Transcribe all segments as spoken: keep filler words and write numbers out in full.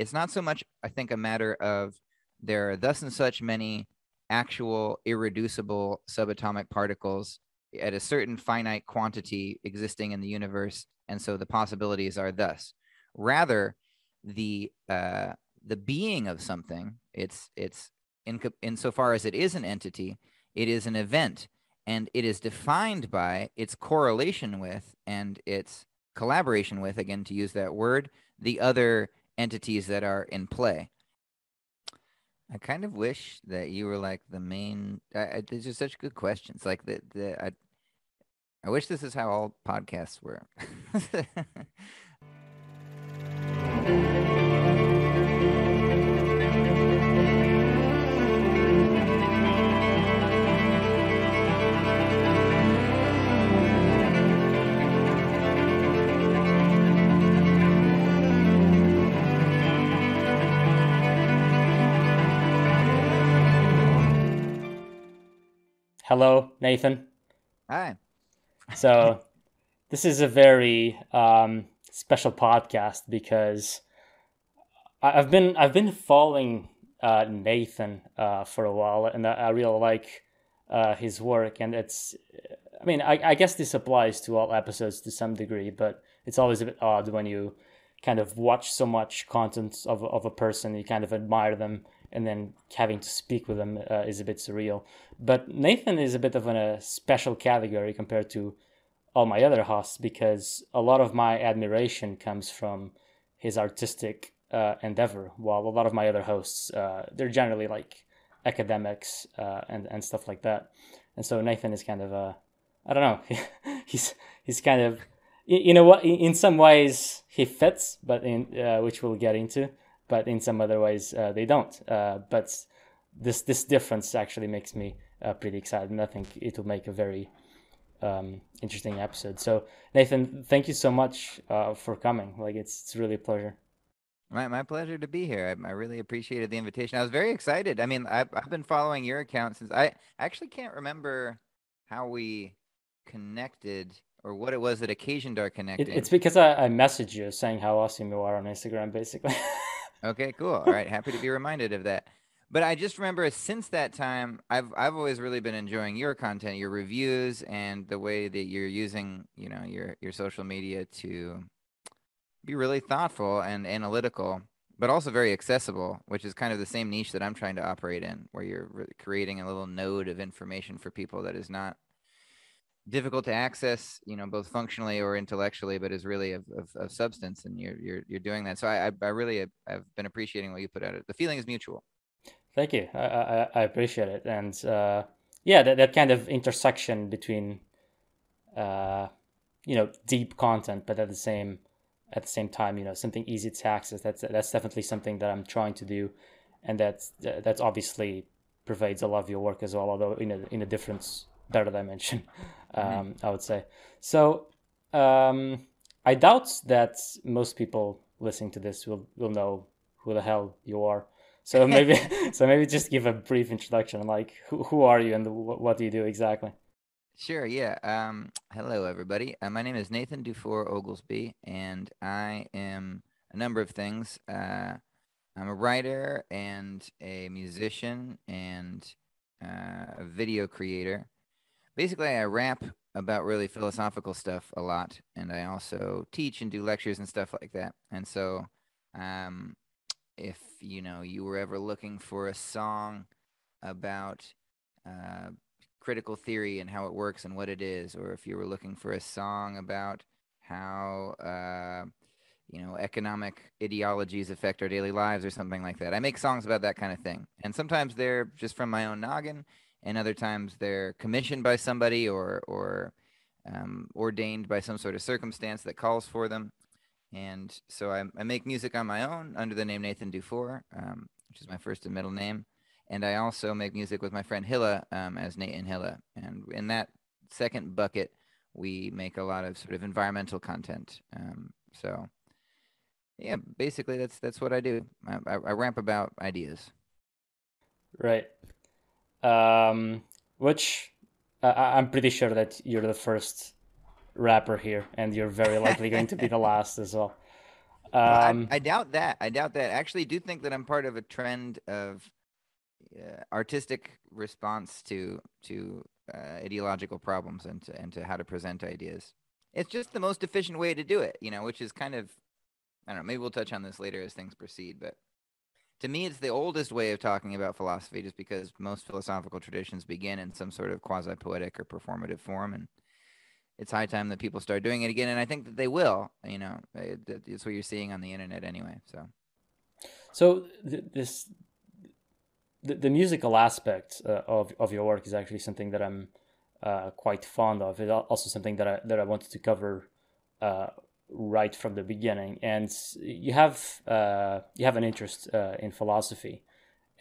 It's not so much, I think, a matter of there are thus and such many actual irreducible subatomic particles at a certain finite quantity existing in the universe, and so the possibilities are thus. Rather, the uh, the being of something, it's it's in insofar as it is an entity, it is an event, and it is defined by its correlation with and its collaboration with, again to use that word, the other entities that are in play. I kind of wish that you were like the main. I, I, these are such good questions. Like the the. I, I wish this is how all podcasts were. Hello, Nathan. Hi. So this is a very um, special podcast because I've been I've been following uh, Nathan uh, for a while, and I really like uh, his work. And it's, I mean, I, I guess this applies to all episodes to some degree, but it's always a bit odd when you kind of watch so much content of of a person, you kind of admire them, and then having to speak with them uh, is a bit surreal. But Nathan is a bit of a uh, special category compared to all my other hosts, because a lot of my admiration comes from his artistic uh, endeavor, while a lot of my other hosts, uh, they're generally like academics uh, and, and stuff like that. And so Nathan is kind of, uh, I don't know, he's he's kind of, you know what, in some ways he fits, but in uh, which we'll get into. But in some other ways, uh, they don't. Uh, but this this difference actually makes me uh, pretty excited, and I think it will make a very um, interesting episode. So, Nathan, thank you so much uh, for coming. Like, it's it's really a pleasure. My my pleasure to be here. I, I really appreciated the invitation. I was very excited. I mean, I've I've been following your account since I actually can't remember how we connected, or what it was that occasioned our connection. It, it's because I, I messaged you saying how awesome you are on Instagram, basically. Okay, cool. All right. Happy to be reminded of that. But I just remember since that time, I've I've always really been enjoying your content, your reviews, and the way that you're using, you know, your, your social media to be really thoughtful and analytical, but also very accessible, which is kind of the same niche that I'm trying to operate in, where you're creating a little node of information for people that is not difficult to access, you know, both functionally or intellectually, but is really of, of, of substance, and you're, you're you're doing that. So I I really I've been appreciating what you put out. The feeling is mutual. Thank you. I I, I appreciate it, and uh, yeah, that that kind of intersection between, uh, you know, deep content, but at the same at the same time, you know, something easy to access. That's that's definitely something that I'm trying to do, and that's that's obviously pervades a lot of your work as well, although in a in a different, better dimension, um, mm-hmm. I would say. So um, I doubt that most people listening to this will, will know who the hell you are. So maybe so maybe just give a brief introduction, like who, who are you and what do you do exactly? Sure, yeah. Um, hello, everybody. Uh, my name is Nathan Dufour Oglesby, and I am a number of things. Uh, I'm a writer and a musician and uh, a video creator. Basically, I rap about really philosophical stuff a lot, and I also teach and do lectures and stuff like that. And so um, if, you know, you were ever looking for a song about uh, critical theory and how it works and what it is, or if you were looking for a song about how, uh, you know, economic ideologies affect our daily lives or something like that, I make songs about that kind of thing. And sometimes they're just from my own noggin, and other times they're commissioned by somebody or or um, ordained by some sort of circumstance that calls for them. And so I, I make music on my own under the name Nathan Dufour, um, which is my first and middle name. And I also make music with my friend Hilla um, as Nate and Hilla. And in that second bucket, we make a lot of sort of environmental content. Um, so yeah, basically that's that's what I do. I, I, I rap about ideas. Right. Um, which uh, I'm pretty sure that you're the first rapper here, and you're very likely going to be the last as well. Um, well, I, I doubt that. I doubt that. I actually do think that I'm part of a trend of uh, artistic response to to uh, ideological problems and to, and to how to present ideas. It's just the most efficient way to do it, you know, which is kind of, I don't know, maybe we'll touch on this later as things proceed, but to me, it's the oldest way of talking about philosophy, just because most philosophical traditions begin in some sort of quasi-poetic or performative form, and it's high time that people start doing it again, and I think that they will, you know, it's what you're seeing on the internet anyway, so. So th- this, th- the musical aspect uh, of, of your work is actually something that I'm uh, quite fond of. It's also something that I, that I wanted to cover uh, right from the beginning, and you have uh you have an interest uh, in philosophy,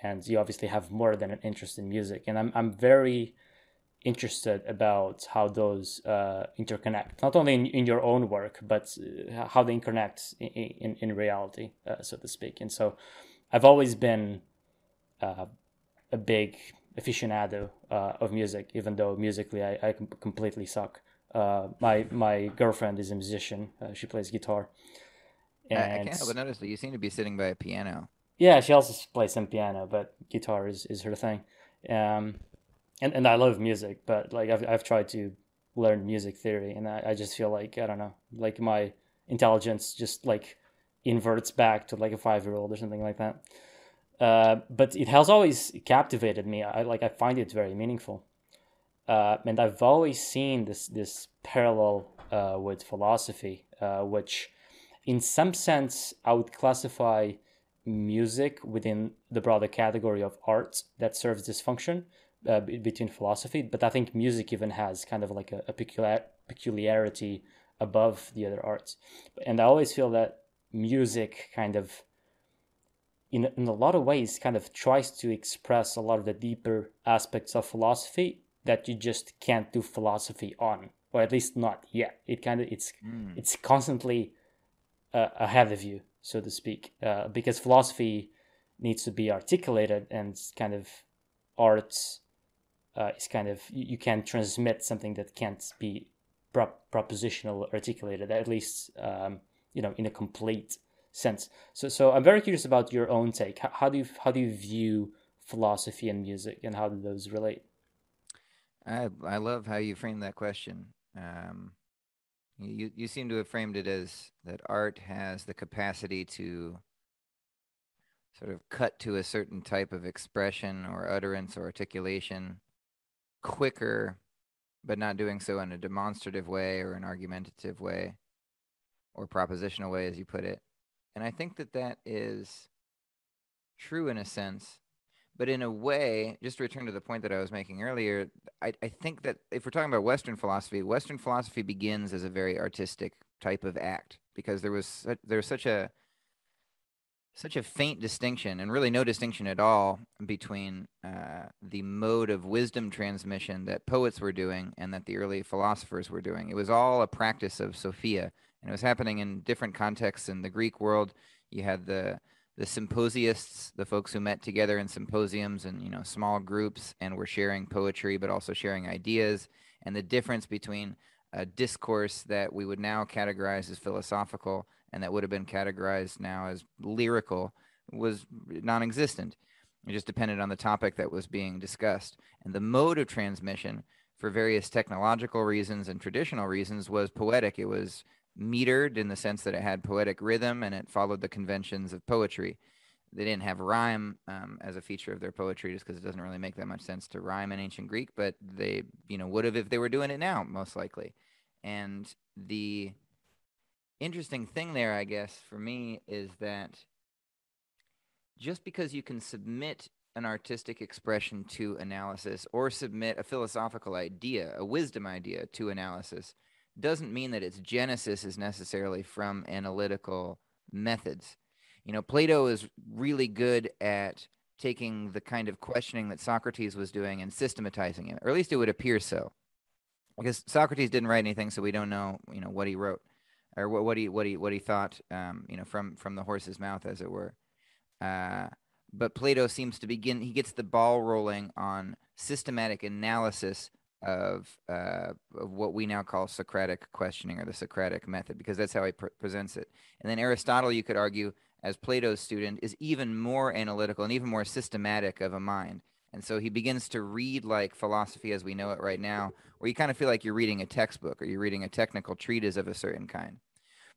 and you obviously have more than an interest in music, and i'm i'm very interested about how those uh interconnect, not only in, in your own work, but how they connect in in, in reality, uh, so to speak. And so I've always been uh, a big aficionado uh, of music, even though musically i, I completely suck. Uh, my my girlfriend is a musician. Uh, she plays guitar. And I, I can't help but notice that you seem to be sitting by a piano. Yeah, she also plays some piano, but guitar is, is her thing. Um, and, and I love music, but like I've I've tried to learn music theory, and I, I just feel like, I don't know, like my intelligence just like inverts back to like a five-year-old or something like that. Uh, but it has always captivated me. I like I find it very meaningful. Uh, and I've always seen this this parallel uh, with philosophy, uh, which in some sense I would classify music within the broader category of art that serves this function uh, b- between philosophy. But I think music even has kind of like a, a peculiar, peculiarity above the other arts. And I always feel that music kind of, in, in a lot of ways, kind of tries to express a lot of the deeper aspects of philosophy that you just can't do philosophy on, or at least not yet. It kind of it's mm. it's constantly uh, ahead of you, so to speak, uh, because philosophy needs to be articulated, and kind of art uh, is kind of you, you can transmit something that can't be prop- propositional articulated, at least um, you know in a complete sense. So, so I'm very curious about your own take. How, how do you how do you view philosophy and music, and how do those relate? I I love how you framed that question. Um, you you seem to have framed it as that art has the capacity to sort of cut to a certain type of expression or utterance or articulation quicker, but not doing so in a demonstrative way or an argumentative way or propositional way, as you put it. And I think that that is true in a sense. But in a way, just to return to the point that I was making earlier, I, I think that if we're talking about Western philosophy, Western philosophy begins as a very artistic type of act, because there was there was such a such a faint distinction, and really no distinction at all, between uh, the mode of wisdom transmission that poets were doing and that the early philosophers were doing. It was all a practice of Sophia, and it was happening in different contexts. In the Greek world, you had the The symposiasts, the folks who met together in symposiums and, you know, small groups and were sharing poetry, but also sharing ideas. And the difference between a discourse that we would now categorize as philosophical and that would have been categorized now as lyrical was non-existent. It just depended on the topic that was being discussed. And the mode of transmission, for various technological reasons and traditional reasons, was poetic. It was metered in the sense that it had poetic rhythm and it followed the conventions of poetry. They didn't have rhyme um, as a feature of their poetry, just because it doesn't really make that much sense to rhyme in ancient Greek, but they, you know, would have if they were doing it now, most likely. And the interesting thing there, I guess, for me, is that just because you can submit an artistic expression to analysis or submit a philosophical idea, a wisdom idea, to analysis, doesn't mean that its genesis is necessarily from analytical methods. You know, Plato is really good at taking the kind of questioning that Socrates was doing and systematizing it, or at least it would appear so. Because Socrates didn't write anything, so we don't know, you know, what he wrote or what, what he what he what he thought, um, you know, from from the horse's mouth, as it were. Uh, but Plato seems to begin; he gets the ball rolling on systematic analysis of, uh, of what we now call Socratic questioning or the Socratic method, because that's how he pr presents it. And then Aristotle, you could argue, as Plato's student, is even more analytical and even more systematic of a mind. And so he begins to read like philosophy as we know it right now, where you kind of feel like you're reading a textbook or you're reading a technical treatise of a certain kind.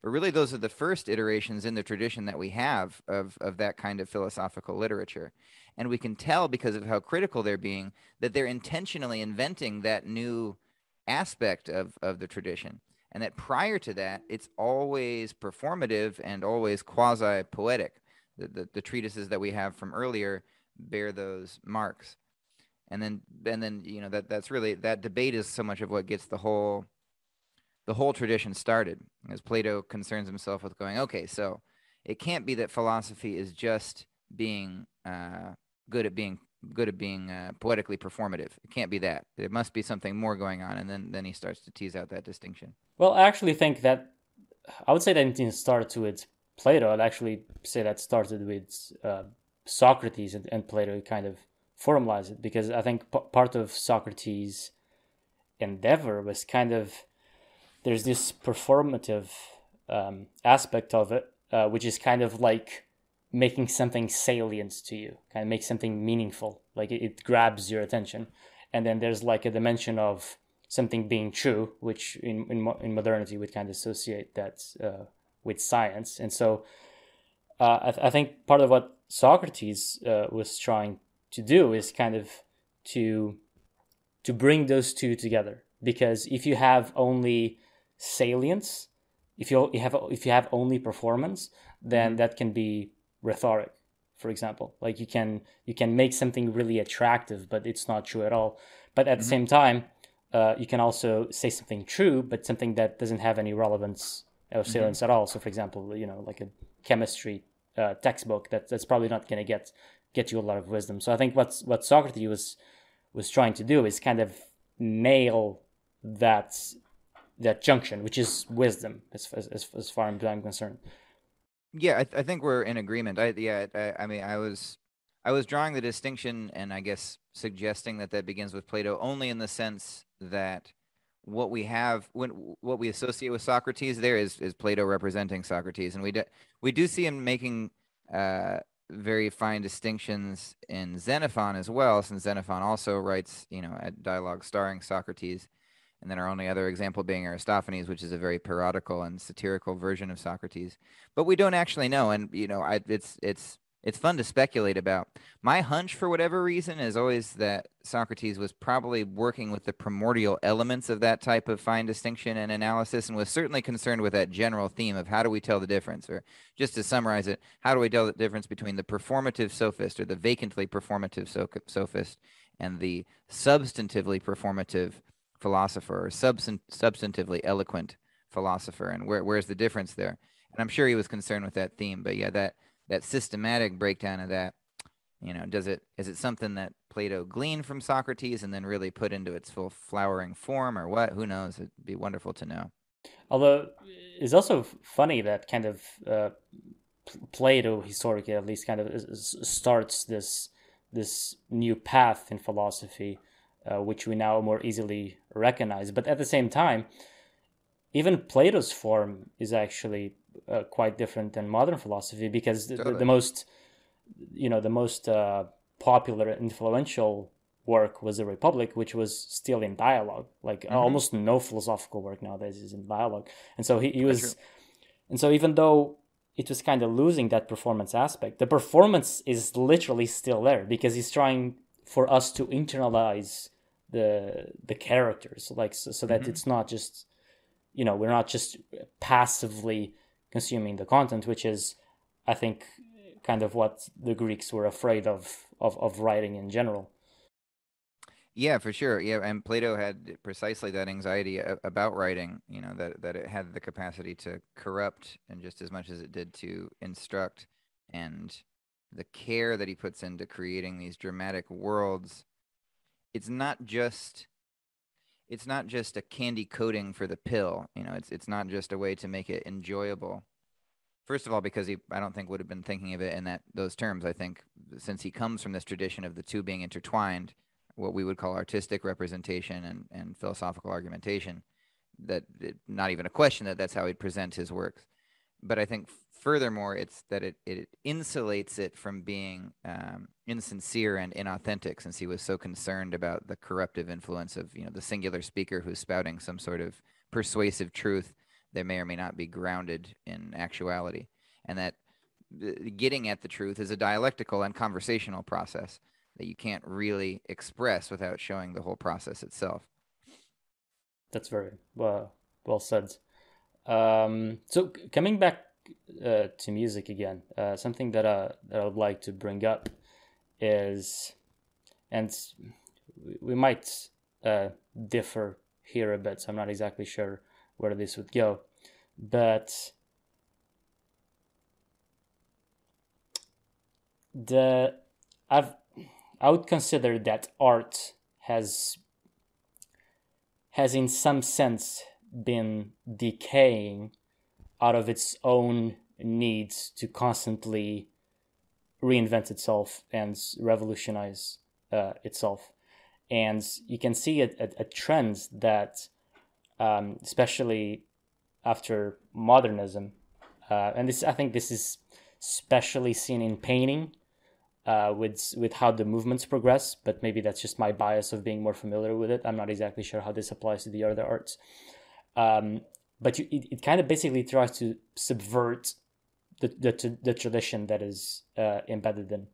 But really, those are the first iterations in the tradition that we have of, of that kind of philosophical literature. And we can tell, because of how critical they're being, that they're intentionally inventing that new aspect of, of the tradition. And that prior to that, it's always performative and always quasi-poetic. The, the, the treatises that we have from earlier bear those marks. And then, and then you know, that, that's really, that debate is so much of what gets the whole... the whole tradition started, as Plato concerns himself with going, okay, so it can't be that philosophy is just being uh, good at being good at being uh, poetically performative. It can't be that. There must be something more going on, and then then he starts to tease out that distinction. Well, I actually think that I would say that it didn't start with Plato. I'd actually say that started with uh, Socrates and, and Plato kind of formalized it, because I think p part of Socrates' endeavor was kind of there's this performative um, aspect of it, uh, which is kind of like making something salient to you, kind of make something meaningful, like it, it grabs your attention. And then there's like a dimension of something being true, which in in, in modernity would kind of associate that uh, with science. And so uh, I, th I think part of what Socrates uh, was trying to do is kind of to to bring those two together, because if you have only salience, if you have if you have only performance, then that can be rhetoric, for example. Like you can you can make something really attractive, but it's not true at all. But at mm-hmm. the same time, uh, you can also say something true, but something that doesn't have any relevance or salience mm-hmm. at all. So, for example, you know, like a chemistry uh, textbook that that's probably not going to get get you a lot of wisdom. So I think what's what Socrates was was trying to do is kind of nail that. that junction, which is wisdom, as as as far as I'm concerned. Yeah, I, th I think we're in agreement. I yeah, I, I mean, I was I was drawing the distinction, and I guess suggesting that that begins with Plato only in the sense that what we have when what we associate with Socrates there is is Plato representing Socrates, and we do we do see him making uh, very fine distinctions in Xenophon as well, since Xenophon also writes you know a dialogue starring Socrates. And then our only other example being Aristophanes, which is a very parodical and satirical version of Socrates. But we don't actually know, and you know, I, it's it's it's fun to speculate about. My hunch, for whatever reason, is always that Socrates was probably working with the primordial elements of that type of fine distinction and analysis, and was certainly concerned with that general theme of how do we tell the difference, or just to summarize it, how do we tell the difference between the performative sophist or the vacantly performative so sophist and the substantively performative philosopher, or substan substantively eloquent philosopher, and where, where's the difference there? And I'm sure he was concerned with that theme, but yeah, that that systematic breakdown of that, you know, does it is it something that Plato gleaned from Socrates and then really put into its full flowering form, or what? Who knows? It'd be wonderful to know. Although it's also funny that kind of uh, Plato, historically at least, kind of starts this this new path in philosophy. Uh, which we now more easily recognize. But at the same time, even Plato's form is actually uh, quite different than modern philosophy, because the, totally. the, the most, you know, the most uh, popular, influential work was The Republic, which was still in dialogue. Like mm-hmm. almost no philosophical work nowadays is in dialogue. And so he, he was, and so even though it was kind of losing that performance aspect, the performance is literally still there, because he's trying for us to internalize the the characters, like so, so that mm-hmm. it's not just, you know, we're not just passively consuming the content, which is, I think, kind of what the Greeks were afraid of of, of writing in general. Yeah, for sure. Yeah, and Plato had precisely that anxiety about writing, you know, that that it had the capacity to corrupt, and just as much as it did to instruct, and the care that he puts into creating these dramatic worlds. It's not just it's not just a candy coating for the pill, you know, it's it's not just a way to make it enjoyable. First of all, because he I don't think would have been thinking of it in that those terms. I think since he comes from this tradition of the two being intertwined, what we would call artistic representation and, and philosophical argumentation, that it, not even a question that that's how he'd present his works. But I think furthermore, it's that it, it insulates it from being um, insincere and inauthentic, since he was so concerned about the corruptive influence of, you know, the singular speaker who's spouting some sort of persuasive truth that may or may not be grounded in actuality. And that getting at the truth is a dialectical and conversational process that you can't really express without showing the whole process itself. That's very well, well said. Um, so coming back uh, to music again, uh, something that I, that I would like to bring up is, and we might uh, differ here a bit, so I'm not exactly sure where this would go, but the I've I would consider that art has has in some sense been decaying out of its own needs to constantly reinvent itself and revolutionize uh, itself. And you can see a, a, a trend that, um, especially after modernism, uh, and this I think this is especially seen in painting, uh, with with how the movements progress, but maybe that's just my bias of being more familiar with it. I'm not exactly sure how this applies to the other arts. Um, but you, it, it kind of basically tries to subvert the the, the tradition that is uh, embedded in,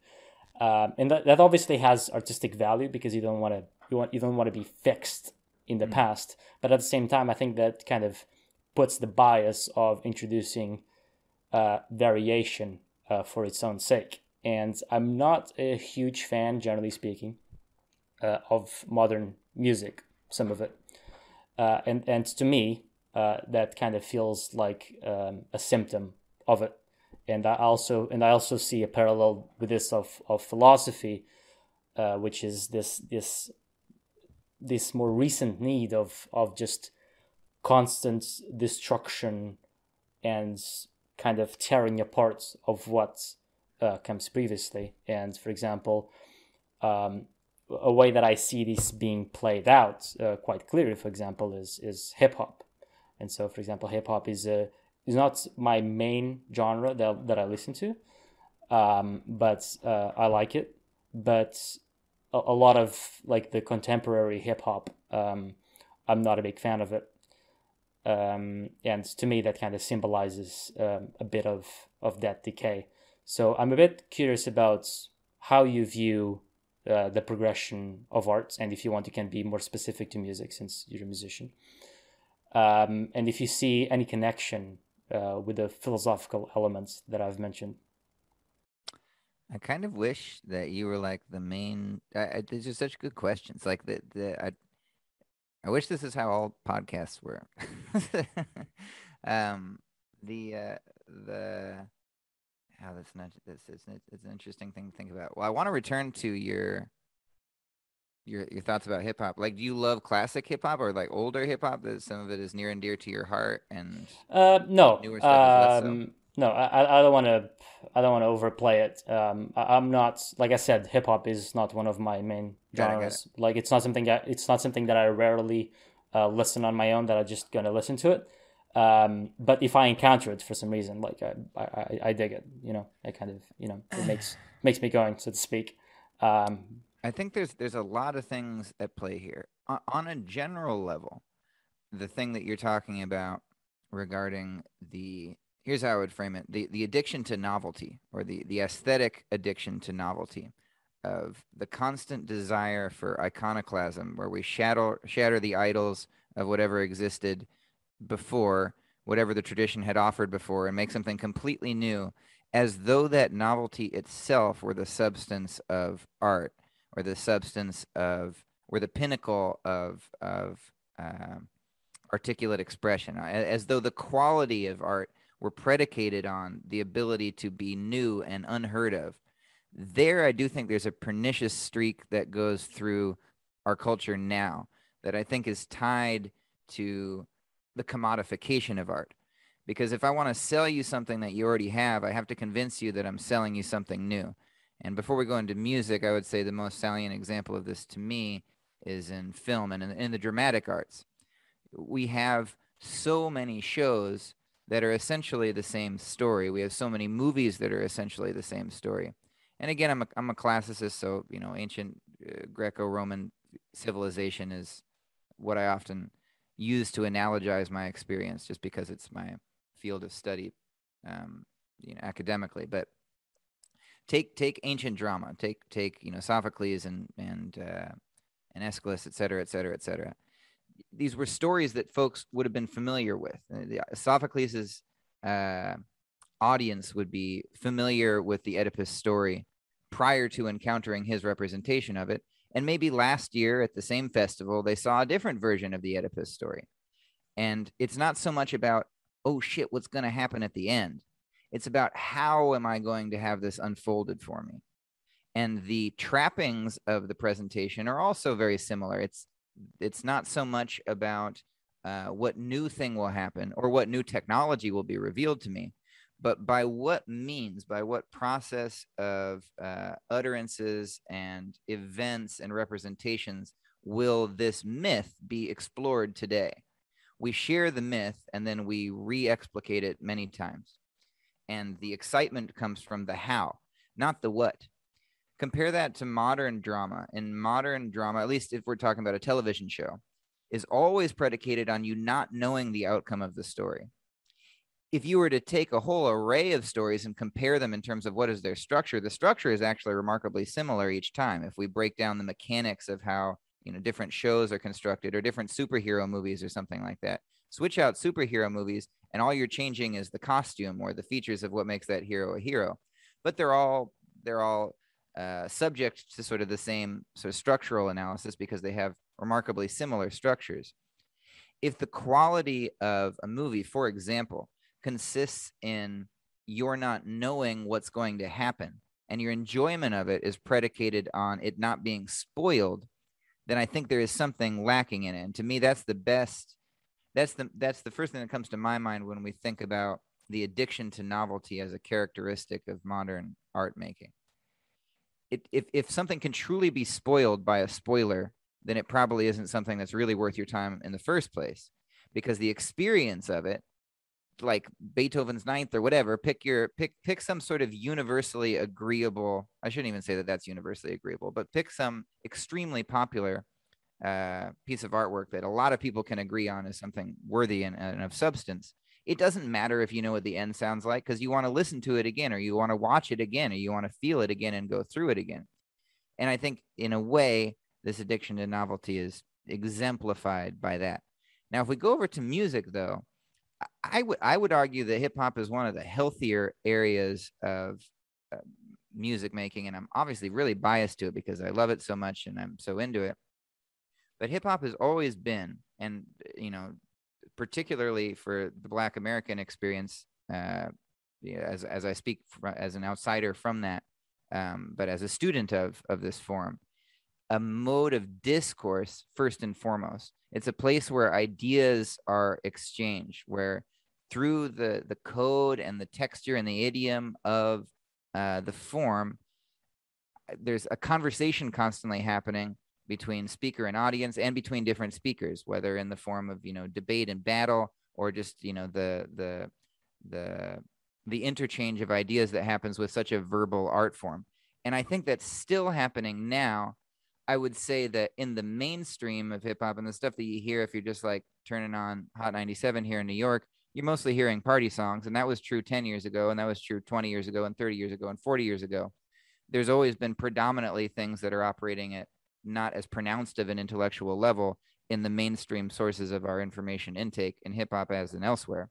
um, and that, that obviously has artistic value because you don't want to you want you don't want to be fixed in the mm-hmm. past. But at the same time, I think that kind of puts the bias of introducing uh, variation uh, for its own sake. And I'm not a huge fan, generally speaking, uh, of modern music. Some of it. Uh, and, and to me, uh, that kind of feels like um, a symptom of it. And I also and I also see a parallel with this of, of philosophy, uh, which is this this this more recent need of of just constant destruction and kind of tearing apart of what uh, comes previously. And for example, um, a way that I see this being played out uh, quite clearly, for example, is is hip hop. And so, for example, hip hop is a is not my main genre that that I listen to, um, but uh, I like it. But a, a lot of like the contemporary hip hop, um, I'm not a big fan of it. Um, and to me, that kind of symbolizes um, a bit of of that decay. So I'm a bit curious about how you view Uh, the progression of art, and if you want, you can be more specific to music since you're a musician. Um, and if you see any connection uh, with the philosophical elements that I've mentioned. I kind of wish that you were like the main. I, I, these are such good questions. Like the the I, I wish this is how all podcasts were. um, the uh, the. Oh, that's not this it's, it's an interesting thing to think about. Well, I want to return to your your your thoughts about hip hop. Like, do you love classic hip hop or like older hip hop? That some of it is near and dear to your heart, and uh, no, newer stuff um, is less so? No, I I don't want to I don't want to overplay it. Um, I, I'm not like I said, hip hop is not one of my main genres. It. Like, it's not something I, it's not something that I rarely uh, listen on my own. That I'm just gonna listen to it. Um, but if I encounter it for some reason, like I, I, I dig it, you know, I kind of, you know, it makes, makes me going, so to speak. Um, I think there's, there's a lot of things at play here. O- on a general level, the thing that you're talking about regarding the, here's how I would frame it. The, the addiction to novelty, or the, the aesthetic addiction to novelty, of the constant desire for iconoclasm, where we shatter, shatter the idols of whatever existed before, whatever the tradition had offered before, and make something completely new, as though that novelty itself were the substance of art, or the substance of, or the pinnacle of of um, articulate expression, as though the quality of art were predicated on the ability to be new and unheard of. There, I do think there's a pernicious streak that goes through our culture now that I think is tied to the commodification of art. Because if I want to sell you something that you already have, I have to convince you that I'm selling you something new. And before we go into music, I would say the most salient example of this to me is in film and in, in the dramatic arts. We have so many shows that are essentially the same story. We have so many movies that are essentially the same story. And again, I'm a, I'm a classicist, so, you know, ancient uh, Greco-Roman civilization is what I often use to analogize my experience, just because it's my field of study, um, you know, academically. But take take ancient drama, take take you know Sophocles and and uh, and Aeschylus, et cetera, et cetera, et cetera. These were stories that folks would have been familiar with. The, Sophocles's uh, audience would be familiar with the Oedipus story prior to encountering his representation of it. And maybe last year at the same festival, they saw a different version of the Oedipus story. And it's not so much about, oh shit, what's going to happen at the end? It's about, how am I going to have this unfolded for me? And the trappings of the presentation are also very similar. It's It's not so much about uh, what new thing will happen or what new technology will be revealed to me, but by what means, by what process of uh, utterances and events and representations will this myth be explored today? We share the myth and then we re-explicate it many times. And the excitement comes from the how, not the what. Compare that to modern drama. And modern drama, at least if we're talking about a television show, is always predicated on you not knowing the outcome of the story. If you were to take a whole array of stories and compare them in terms of what is their structure, the structure is actually remarkably similar each time. If we break down the mechanics of how, you know, different shows are constructed, or different superhero movies or something like that, switch out superhero movies and all you're changing is the costume or the features of what makes that hero a hero. But they're all, they're all, Uh, subject to sort of the same sort of structural analysis because they have remarkably similar structures. If the quality of a movie, for example, consists in you're not knowing what's going to happen and your enjoyment of it is predicated on it not being spoiled, then I think there is something lacking in it. And to me, that's the best, that's the, that's the first thing that comes to my mind when we think about the addiction to novelty as a characteristic of modern art making. It, if, if something can truly be spoiled by a spoiler, then it probably isn't something that's really worth your time in the first place, because the experience of it, like Beethoven's Ninth or whatever, pick your pick pick some sort of universally agreeable, I shouldn't even say that that's universally agreeable, but pick some extremely popular uh, piece of artwork that a lot of people can agree on as something worthy and, and of substance. It doesn't matter if you know what the end sounds like, because you want to listen to it again, or you want to watch it again, or you want to feel it again and go through it again. And I think in a way, this addiction to novelty is exemplified by that. Now, if we go over to music, though, I would I would argue that hip hop is one of the healthier areas of uh, music making. And I'm obviously really biased to it because I love it so much and I'm so into it. But hip hop has always been, and, you know, particularly for the Black American experience, uh, yeah, as, as I speak for, as an outsider from that, um, but as a student of, of this forum, a mode of discourse first and foremost. It's a place where ideas are exchanged, where through the, the code and the texture and the idiom of uh, the form, there's a conversation constantly happening between speaker and audience, and between different speakers, whether in the form of, you know, debate and battle, or just, you know, the, the, the, the interchange of ideas that happens with such a verbal art form. And I think that's still happening now. I would say that in the mainstream of hip hop and the stuff that you hear, if you're just like turning on Hot ninety-seven here in New York, you're mostly hearing party songs. And that was true ten years ago. And that was true twenty years ago, and thirty years ago, and forty years ago. There's always been predominantly things that are operating at not as pronounced of an intellectual level in the mainstream sources of our information intake in hip hop as in elsewhere.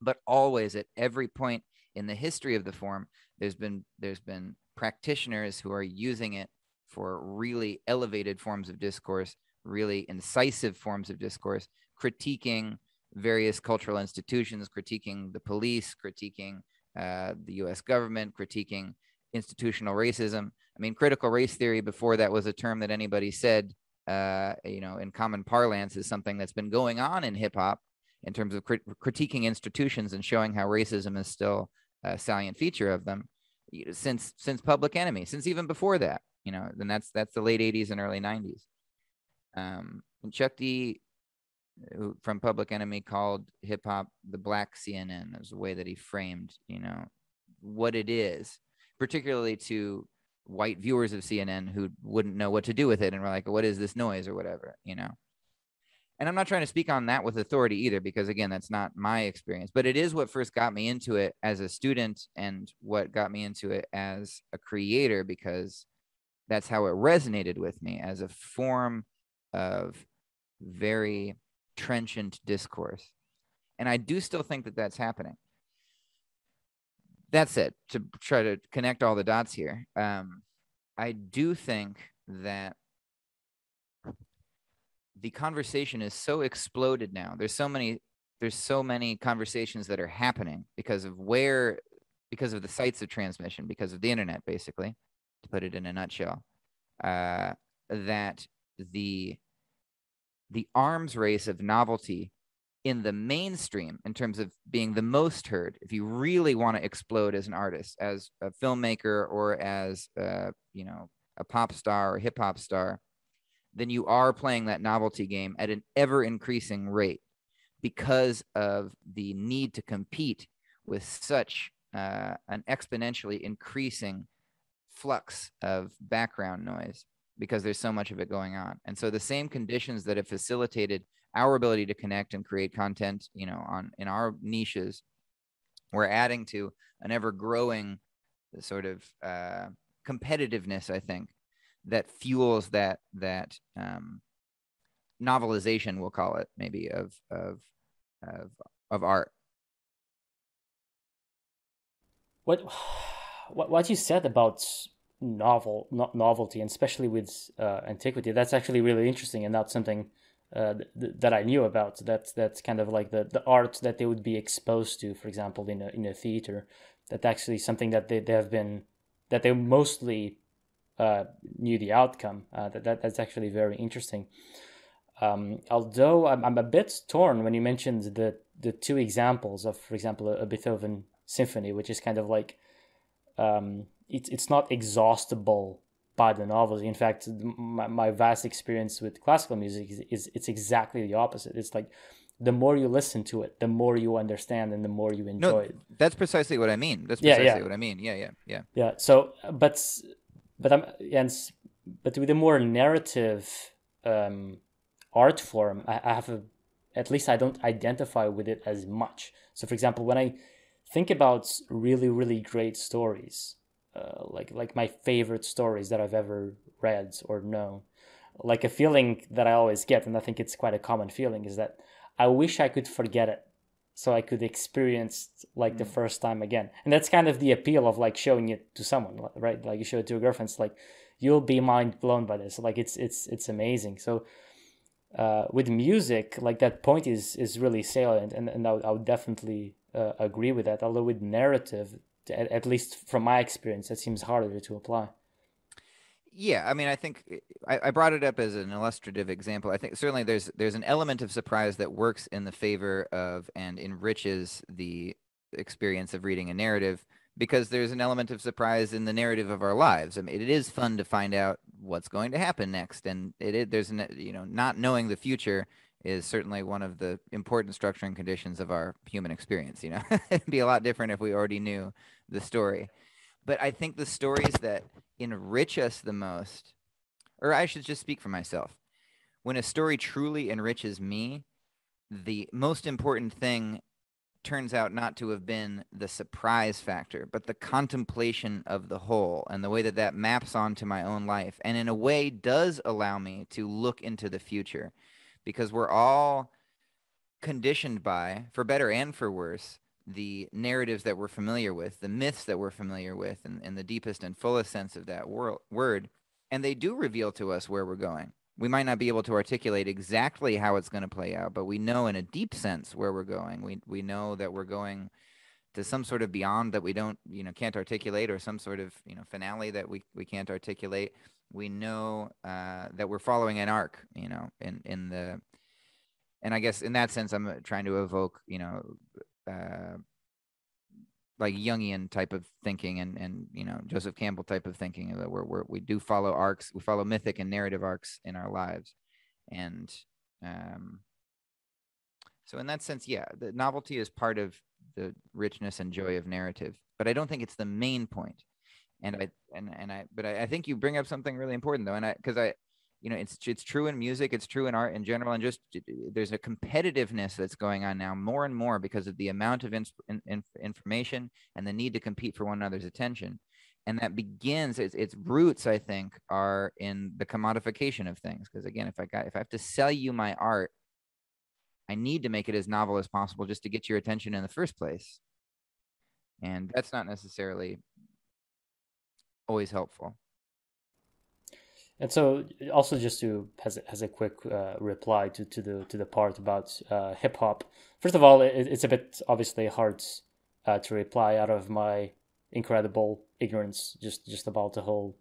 But always at every point in the history of the form, there's been, there's been practitioners who are using it for really elevated forms of discourse, really incisive forms of discourse, critiquing various cultural institutions, critiquing the police, critiquing uh, the U S government, critiquing institutional racism. I mean, critical race theory, before that was a term that anybody said, uh, you know, in common parlance, is something that's been going on in hip hop in terms of crit critiquing institutions and showing how racism is still a salient feature of them. since since Public Enemy, since even before that, you know, then that's that's the late eighties and early nineties. Um, and Chuck D who, from Public Enemy, called hip hop the Black C N N. That was the way that he framed, you know, what it is, particularly to white viewers of C N N who wouldn't know what to do with it and were like, what is this noise or whatever, you know. And I'm not trying to speak on that with authority either, because again, that's not my experience, but it is what first got me into it as a student and what got me into it as a creator, because that's how it resonated with me as a form of very trenchant discourse. And I do still think that that's happening. That said, to try to connect all the dots here, um, I do think that the conversation is so exploded now. There's so many, there's so many conversations that are happening because of where, because of the sites of transmission, because of the internet, basically, to put it in a nutshell, uh, that the, the arms race of novelty in the mainstream, in terms of being the most heard, if you really want to explode as an artist, as a filmmaker, or as uh, you know, a pop star or hip hop star, then you are playing that novelty game at an ever-increasing rate because of the need to compete with such uh, an exponentially increasing flux of background noise, because there's so much of it going on. And so the same conditions that have facilitated our ability to connect and create content, you know, on in our niches, we're adding to an ever-growing sort of uh, competitiveness, I think, that fuels that that um, novelization, we'll call it, maybe of of of, of art. What, what what you said about novel no, novelty, and especially with uh, antiquity, that's actually really interesting, and not something uh, th that I knew about. That's that's kind of like the the art that they would be exposed to, for example, in a in a theater. That's actually something that they, they have been that they mostly. Uh, knew the outcome. Uh, that, that that's actually very interesting. Um, although I'm, I'm a bit torn when you mentioned the the two examples of, for example, a, a Beethoven symphony, which is kind of like um, it's it's not exhaustible by the novelty. In fact, my, my vast experience with classical music is, is it's exactly the opposite. It's like the more you listen to it, the more you understand, and the more you enjoy no, it. That's precisely what I mean. That's precisely yeah, yeah. what I mean. Yeah, yeah, yeah. Yeah. So, but. But I'm and but with a more narrative um, art form, I, I have a, at least I don't identify with it as much. So, for example, when I think about really, really great stories, uh, like like my favorite stories that I've ever read or known, like a feeling that I always get, and I think it's quite a common feeling, is that I wish I could forget it, so I could experience like the first time again. And that's kind of the appeal of like showing it to someone, right? Like you show it to your girlfriend, it's like, you'll be mind blown by this. Like it's it's it's amazing. So uh, with music, like that point is is really salient, and, and I, would, I would definitely uh, agree with that. Although with narrative, at, at least from my experience, that seems harder to apply. Yeah, I mean, I think I, I brought it up as an illustrative example. I think certainly there's there's an element of surprise that works in the favor of and enriches the experience of reading a narrative, because there's an element of surprise in the narrative of our lives. I mean, it is fun to find out what's going to happen next, and it, it there's an, you know, not knowing the future is certainly one of the important structuring conditions of our human experience. You know, it'd be a lot different if we already knew the story. But I think the stories that enrich us the most, or I should just speak for myself, when a story truly enriches me, the most important thing turns out not to have been the surprise factor, but the contemplation of the whole and the way that that maps onto my own life, and in a way does allow me to look into the future, because we're all conditioned by, for better and for worse, the narratives that we're familiar with, the myths that we're familiar with, in, in the deepest and fullest sense of that wor word, and they do reveal to us where we're going. We might not be able to articulate exactly how it's going to play out, but we know in a deep sense where we're going. We, we know that we're going to some sort of beyond that we don't, you know, can't articulate, or some sort of, you know, finale that we, we can't articulate. We know uh, that we're following an arc, you know, in, in the, and I guess in that sense, I'm trying to evoke, you know, Uh, like Jungian type of thinking and, and, you know, Joseph Campbell type of thinking, that we're, we're, we do follow arcs, we follow mythic and narrative arcs in our lives. And um, so in that sense, yeah, the novelty is part of the richness and joy of narrative, but I don't think it's the main point. And I, and, and I, but I, I think you bring up something really important though. And I, cause I, you know, it's, it's true in music, it's true in art in general, and just there's a competitiveness that's going on now more and more because of the amount of in, in, information and the need to compete for one another's attention. And that begins, its, its roots, I think, are in the commodification of things. Because again, if I got, if I have to sell you my art, I need to make it as novel as possible just to get your attention in the first place. And that's not necessarily always helpful. And so, also, just to as a, as a quick uh, reply to, to the to the part about uh, hip hop. First of all, it, it's a bit obviously hard uh, to reply out of my incredible ignorance just, just about the whole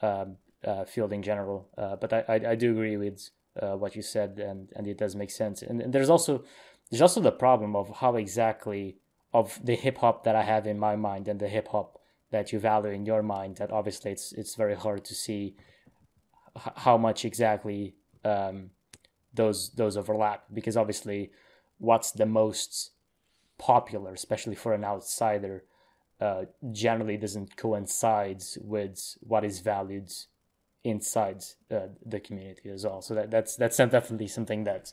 um, uh, field in general. Uh, but I, I I do agree with uh, what you said, and, and it does make sense. And, and there's also there's also the problem of how exactly of the hip hop that I have in my mind and the hip hop that you value in your mind. That obviously it's it's very hard to see how much exactly um, those those overlap, because obviously what's the most popular, especially for an outsider, uh, generally doesn't coincide with what is valued inside uh, the community as well. So that, that's that's definitely something that,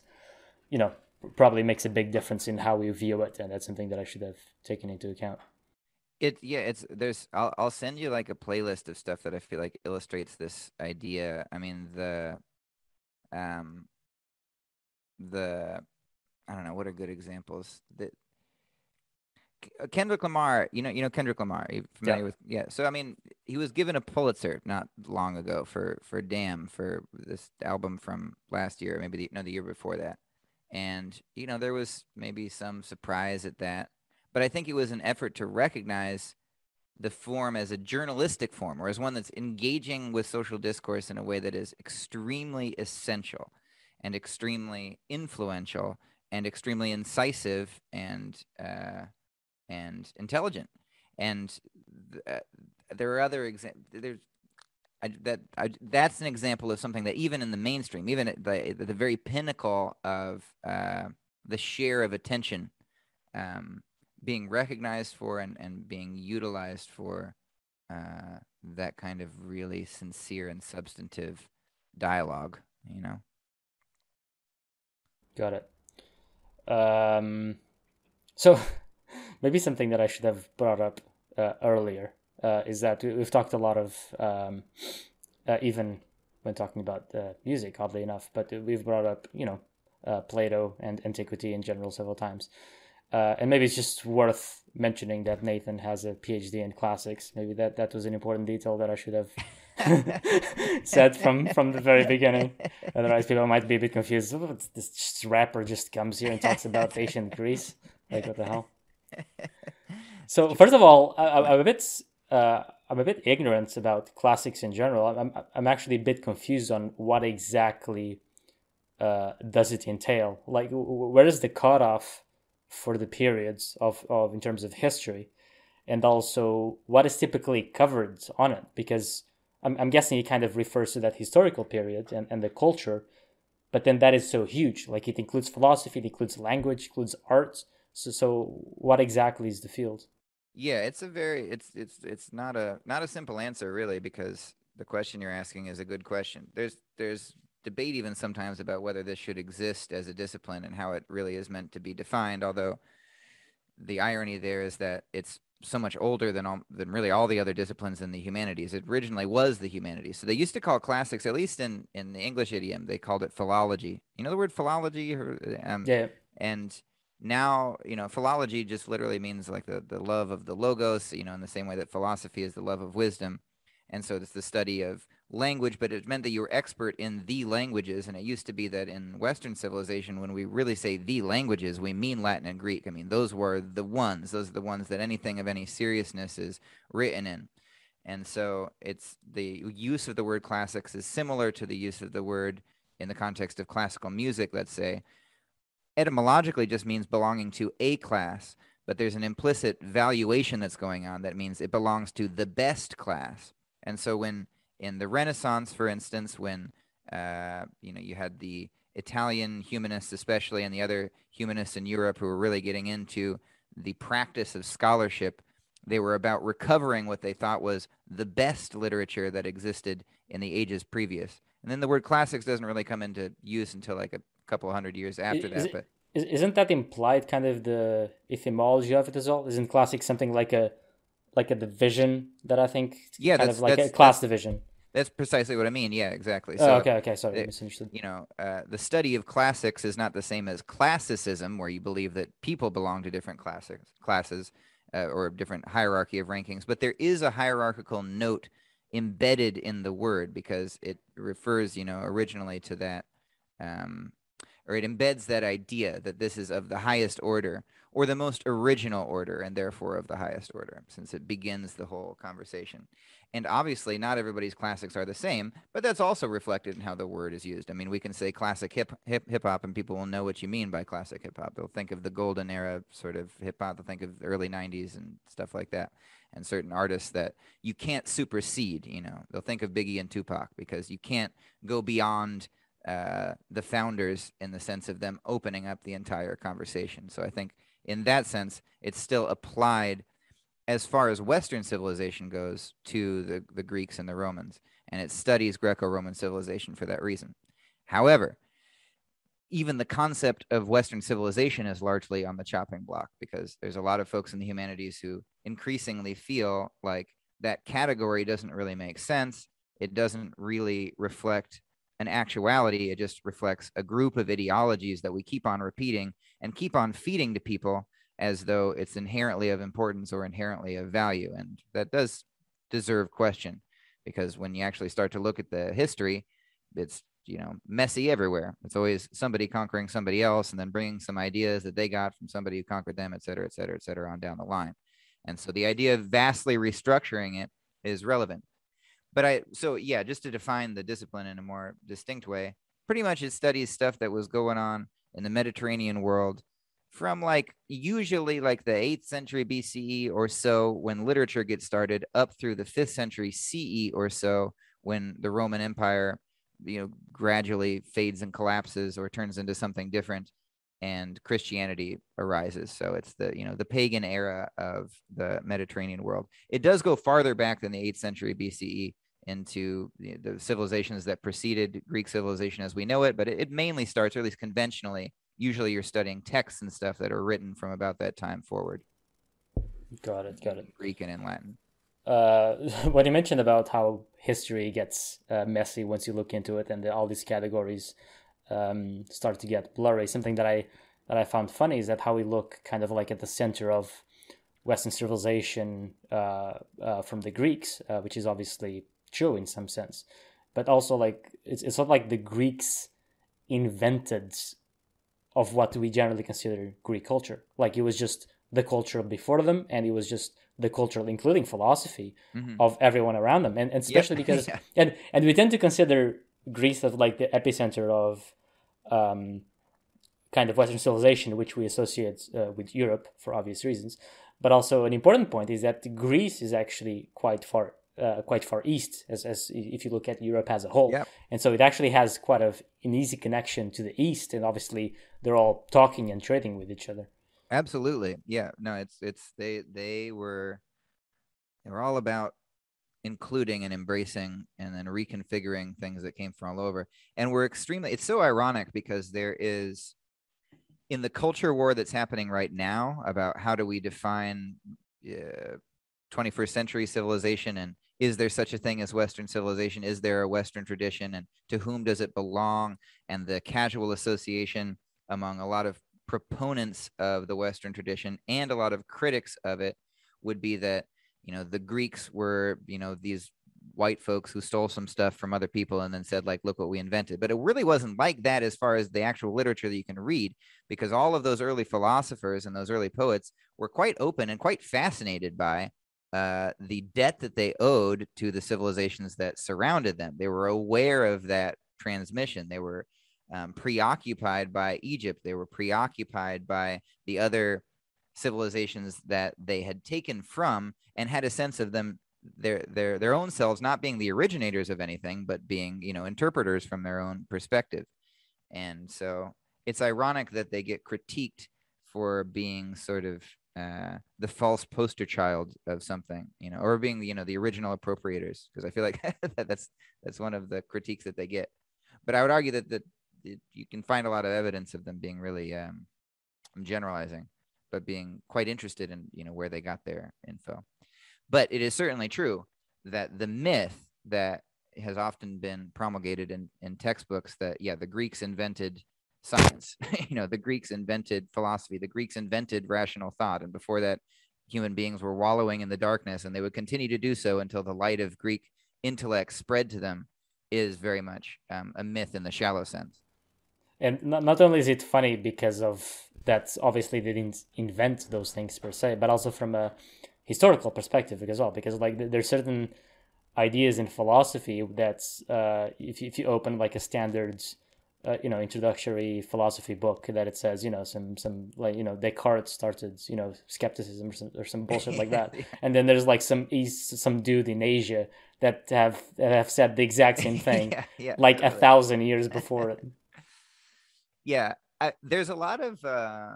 you know, probably makes a big difference in how we view it, and that's something that I should have taken into account. It, yeah, it's there's I'll, I'll send you like a playlist of stuff that I feel like illustrates this idea. I mean, the um the I don't know, what are good examples? That Kendrick Lamar, you know, you know Kendrick Lamar, you familiar yeah. with yeah. So I mean, he was given a Pulitzer not long ago for for Damn, for this album from last year, maybe the no the year before that. And you know, there was maybe some surprise at that. But I think it was an effort to recognize the form as a journalistic form, or as one that's engaging with social discourse in a way that is extremely essential and extremely influential and extremely incisive and uh, and intelligent. And th- uh, there are other examples. There's I, that I, that's an example of something that even in the mainstream, even at the, the very pinnacle of uh, the share of attention, Um, being recognized for and, and being utilized for uh, that kind of really sincere and substantive dialogue, you know? Got it. Um, so maybe something that I should have brought up uh, earlier uh, is that we've talked a lot of, um, uh, even when talking about uh, music, oddly enough, but we've brought up, you know, uh, Plato and antiquity in general several times. Uh, and maybe it's just worth mentioning that Nathan has a P H D in classics. Maybe that, that was an important detail that I should have said from, from the very beginning. Otherwise, people might be a bit confused. Oh, this rapper just comes here and talks about ancient Greece. Like, what the hell? So first of all, I, I'm a bit uh, I'm a bit ignorant about classics in general. I'm I'm actually a bit confused on what exactly uh, does it entail. Like, where is the cutoff for the periods of, of in terms of history, and also what is typically covered on it? Because I'm, I'm guessing it kind of refers to that historical period and, and the culture, but then that is so huge. Like, it includes philosophy, it includes language, includes art. So, so what exactly is the field? Yeah, it's a very it's it's it's not a not a simple answer really, because the question you're asking is a good question. There's there's debate even sometimes about whether this should exist as a discipline and how it really is meant to be defined, although the irony there is that it's so much older than all, than really all the other disciplines in the humanities. It originally was the humanities. So they used to call classics, at least in, in the English idiom, they called it philology. You know the word philology? Um, yeah. And now, you know, philology just literally means like the, the love of the logos, you know, in the same way that philosophy is the love of wisdom. And so it's the study of language, but it meant that you were expert in the languages. And it used to be that in Western civilization, when we really say the languages, we mean Latin and Greek. I mean, those were the ones. Those are the ones that anything of any seriousness is written in. And so it's the use of the word classics is similar to the use of the word in the context of classical music, let's say. Etymologically just means belonging to a class, but there's an implicit valuation that's going on that means it belongs to the best class. And so when in the Renaissance, for instance, when uh, you know, you had the Italian humanists especially and the other humanists in Europe who were really getting into the practice of scholarship, they were about recovering what they thought was the best literature that existed in the ages previous. And then the word classics doesn't really come into use until like a couple hundred years after is, that. Is, but isn't that implied kind of the etymology of it as well? Isn't classic something like a like a division that I think yeah, kind that's, of like that's, a class that's, division? That's precisely what I mean. Yeah, exactly. So, oh, okay, okay, sorry, it, misunderstood. You know, uh, the study of classics is not the same as classicism, where you believe that people belong to different classics classes uh, or a different hierarchy of rankings, but there is a hierarchical note embedded in the word because it refers, you know, originally to that, um, or it embeds that idea that this is of the highest order or the most original order and therefore of the highest order, since it begins the whole conversation. And obviously not everybody's classics are the same, but that's also reflected in how the word is used. I mean, we can say classic hip, hip, hip hop and people will know what you mean by classic hip hop. They'll think of the golden era sort of hip hop. They'll think of the early nineties and stuff like that, and certain artists that you can't supersede, you know. They'll think of Biggie and Tupac because you can't go beyond uh, the founders in the sense of them opening up the entire conversation. So I think in that sense, it's still applied as far as Western civilization goes to the, the Greeks and the Romans, and it studies Greco-Roman civilization for that reason. However, even the concept of Western civilization is largely on the chopping block because there's a lot of folks in the humanities who increasingly feel like that category doesn't really make sense. It doesn't really reflect an actuality. It just reflects a group of ideologies that we keep on repeating and keep on feeding to people as though it's inherently of importance or inherently of value. And that does deserve question because when you actually start to look at the history, it's, you know, messy everywhere. It's always somebody conquering somebody else and then bringing some ideas that they got from somebody who conquered them, et cetera, et cetera, et cetera, on down the line. And so the idea of vastly restructuring it is relevant. But I, so yeah, just to define the discipline in a more distinct way, pretty much it studies stuff that was going on in the Mediterranean world from like usually like the eighth century B C E or so when literature gets started up through the fifth century C E or so when the Roman Empire, you know, gradually fades and collapses or turns into something different and Christianity arises. So it's the, you know, the pagan era of the Mediterranean world. It does go farther back than the eighth century B C E into the, the civilizations that preceded Greek civilization as we know it, but it, it mainly starts, or at least conventionally, usually you're studying texts and stuff that are written from about that time forward. Got it, got it. In Greek and in Latin. Uh, what you mentioned about how history gets uh, messy once you look into it, and the, all these categories um, start to get blurry. Something that I that I found funny is that how we look kind of like at the center of Western civilization uh, uh, from the Greeks, uh, which is obviously true in some sense, but also like it's it's not like the Greeks invented of what we generally consider Greek culture. Like it was just the culture before them, and it was just the cultural, including philosophy, mm-hmm. of everyone around them, and, and especially yep. because yeah. and and we tend to consider Greece as like the epicenter of um, kind of Western civilization, which we associate uh, with Europe for obvious reasons. But also an important point is that Greece is actually quite far, uh, quite far east, as as if you look at Europe as a whole, yep. and so it actually has quite a, an easy connection to the east, and obviously they're all talking and trading with each other. Absolutely. Yeah. No, it's, it's, they, they were, they were all about including and embracing and then reconfiguring things that came from all over. And we're extremely, it's so ironic because there is, in the culture war that's happening right now about how do we define uh, twenty-first century civilization and is there such a thing as Western civilization? Is there a Western tradition and to whom does it belong? And the casual association among a lot of proponents of the Western tradition and a lot of critics of it would be that, you know, the Greeks were, you know, these white folks who stole some stuff from other people and then said, like, look what we invented. But it really wasn't like that as far as the actual literature that you can read, because all of those early philosophers and those early poets were quite open and quite fascinated by uh, the debt that they owed to the civilizations that surrounded them. They were aware of that transmission. They were Um, preoccupied by Egypt. They were preoccupied by the other civilizations that they had taken from, and had a sense of them, their their their own selves, not being the originators of anything, but being, you know, interpreters from their own perspective. And so it's ironic that they get critiqued for being sort of uh, the false poster child of something, you know, or being, you know, the original appropriators, because I feel like that's that's one of the critiques that they get. But I would argue that that it, you can find a lot of evidence of them being really, um, I'm generalizing, but being quite interested in, you know, where they got their info. But it is certainly true that the myth that has often been promulgated in, in textbooks that, yeah, the Greeks invented science, you know, the Greeks invented philosophy, the Greeks invented rational thought. And before that, human beings were wallowing in the darkness, and they would continue to do so until the light of Greek intellect spread to them, is very much um, a myth in the shallow sense. And not, not only is it funny because of that's obviously they didn't invent those things per se, but also from a historical perspective as well, because like there's certain ideas in philosophy that's uh, if, if you open like a standard, uh, you know, introductory philosophy book, that it says, you know, some some like, you know, Descartes started, you know, skepticism or some, or some bullshit like that. And then there's like some East, some dude in Asia that have that have said the exact same thing, yeah, yeah, like totally. a thousand years before it. Yeah, I, there's a lot of uh,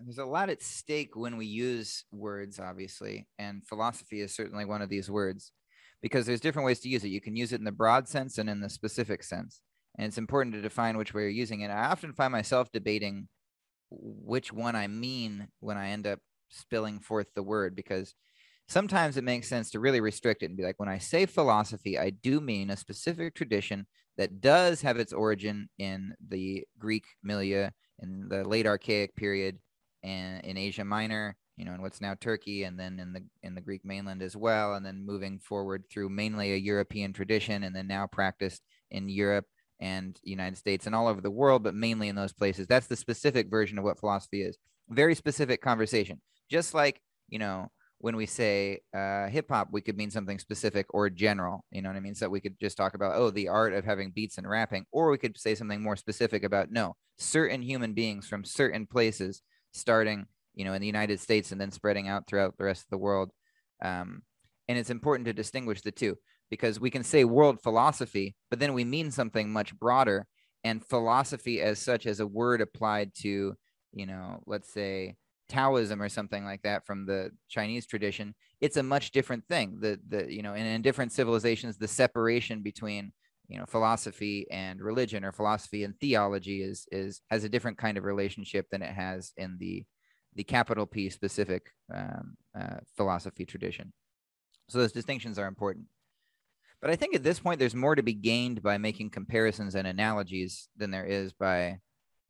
there's a lot at stake when we use words, obviously, and philosophy is certainly one of these words, because there's different ways to use it. You can use it in the broad sense and in the specific sense, and it's important to define which way you're using it. I often find myself debating which one I mean when I end up spilling forth the word, because sometimes it makes sense to really restrict it and be like, when I say philosophy, I do mean a specific tradition that does have its origin in the Greek milieu, in the late Archaic period, and in Asia Minor, you know, in what's now Turkey, and then in the in the Greek mainland as well, and then moving forward through mainly a European tradition, and then now practiced in Europe and United States and all over the world, but mainly in those places. That's the specific version of what philosophy is. Very specific conversation. Just like, you know, when we say uh, hip hop, we could mean something specific or general, you know what I mean? So we could just talk about, oh, the art of having beats and rapping, or we could say something more specific about, no, certain human beings from certain places, starting, you know, in the United States and then spreading out throughout the rest of the world. Um, and it's important to distinguish the two, because we can say world philosophy, but then we mean something much broader, and philosophy as such, as a word applied to, you know, let's say, Taoism or something like that from the Chinese tradition, it's a much different thing. The the you know, and in different civilizations, the separation between, you know, philosophy and religion, or philosophy and theology, is is has a different kind of relationship than it has in the the capital P specific um, uh, philosophy tradition. So those distinctions are important. But I think at this point, there's more to be gained by making comparisons and analogies than there is by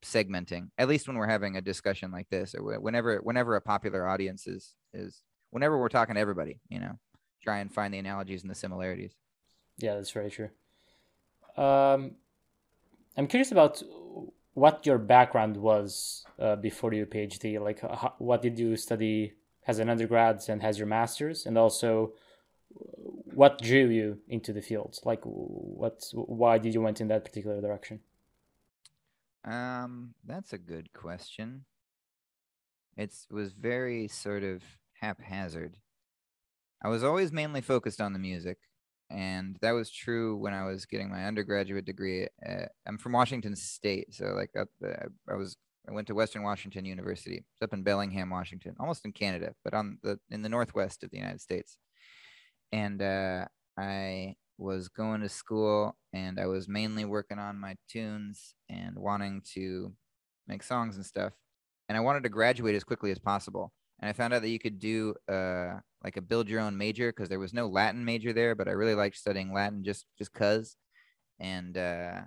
segmenting, at least when we're having a discussion like this, or whenever whenever a popular audience is is whenever we're talking to everybody, you know, try and find the analogies and the similarities. Yeah, that's very true. um I'm curious about what your background was uh, before your PhD. Like, how, what did you study as an undergrad and as your master's, and also what drew you into the field? Like, what why did you went in that particular direction? Um, that's a good question. It was very sort of haphazard. I was always mainly focused on the music, and that was true when I was getting my undergraduate degree. At, I'm from Washington State, so like up, uh, I was I went to Western Washington University. It's up in Bellingham, Washington, almost in Canada, but on the in the northwest of the United States. And uh, I was going to school, and I was mainly working on my tunes and wanting to make songs and stuff. And I wanted to graduate as quickly as possible. And I found out that you could do uh, like a build your own major, because there was no Latin major there, but I really liked studying Latin just just because. And uh,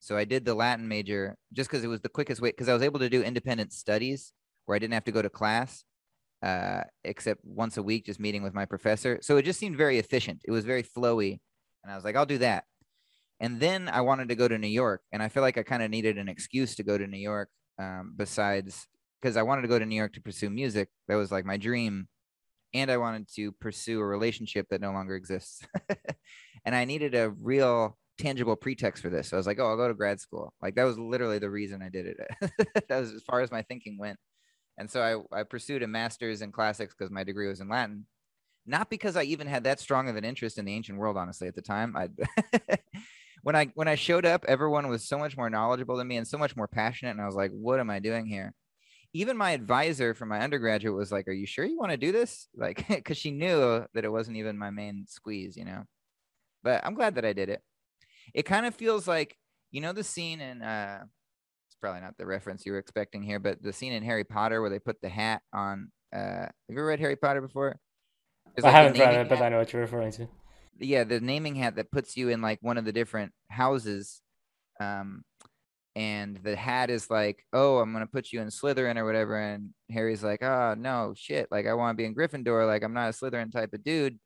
so I did the Latin major just because it was the quickest way, because I was able to do independent studies where I didn't have to go to class. Uh, except once a week, just meeting with my professor. So it just seemed very efficient. It was very flowy. And I was like, I'll do that. And then I wanted to go to New York. And I feel like I kind of needed an excuse to go to New York, um, besides because I wanted to go to New York to pursue music. That was like my dream. And I wanted to pursue a relationship that no longer exists. And I needed a real tangible pretext for this. So I was like, oh, I'll go to grad school. Like, that was literally the reason I did it. That was as far as my thinking went. And so I, I pursued a master's in classics because my degree was in Latin, not because I even had that strong of an interest in the ancient world, honestly, at the time. I, when I when I showed up, everyone was so much more knowledgeable than me and so much more passionate. And I was like, what am I doing here? Even my advisor from my undergraduate was like, are you sure you want to do this? Like, because she knew that it wasn't even my main squeeze, you know, but I'm glad that I did it. It kind of feels like, you know, the scene in, uh, it's probably not the reference you were expecting here, but the scene in Harry Potter where they put the hat on, uh, have you ever read Harry Potter before? I like haven't read it, but I know what you're referring to. Yeah, the naming hat that puts you in like one of the different houses. Um, and the hat is like, oh, I'm going to put you in Slytherin or whatever. And Harry's like, oh, no, shit. Like, I want to be in Gryffindor. Like, I'm not a Slytherin type of dude.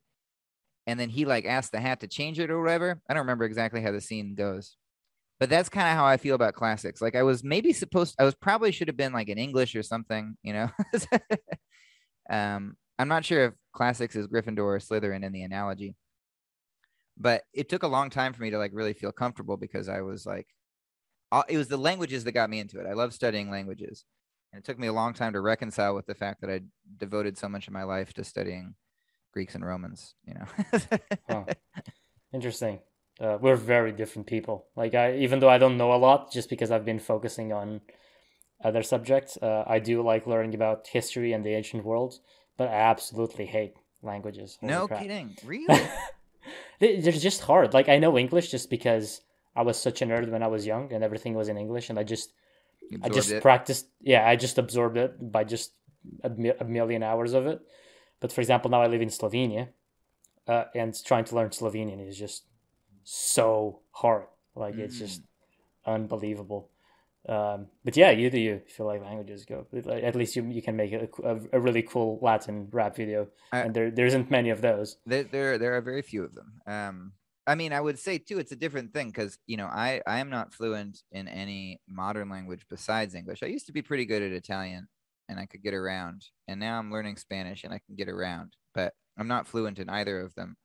And then he like asked the hat to change it or whatever. I don't remember exactly how the scene goes. But that's kind of how I feel about classics. Like I was maybe supposed, I was probably should have been like in English or something, you know. um, I'm not sure if classics is Gryffindor or Slytherin in the analogy. But it took a long time for me to like really feel comfortable because I was like, it was the languages that got me into it. I love studying languages. And it took me a long time to reconcile with the fact that I devoted so much of my life to studying Greeks and Romans, you know. Huh. Interesting. Uh, we're very different people. Like I, even though I don't know a lot, just because I've been focusing on other subjects, uh, I do like learning about history and the ancient world, but I absolutely hate languages. Holy no crap. Kidding. Really? They're just hard. Like I know English just because I was such a nerd when I was young and everything was in English, and I just, I just it. practiced. Yeah, I just absorbed it by just a, a million hours of it. But for example, now I live in Slovenia, uh, and trying to learn Slovenian is just so hard. Like mm. it's just unbelievable. Um, but yeah, you do you if you like languages, go. At least you you can make a, a, a really cool Latin rap video, I, and there there isn't many of those. There there, there are very few of them. Um... I mean, I would say, too, it's a different thing because, you know, I, I am not fluent in any modern language besides English. I used to be pretty good at Italian and I could get around. And now I'm learning Spanish and I can get around. But I'm not fluent in either of them.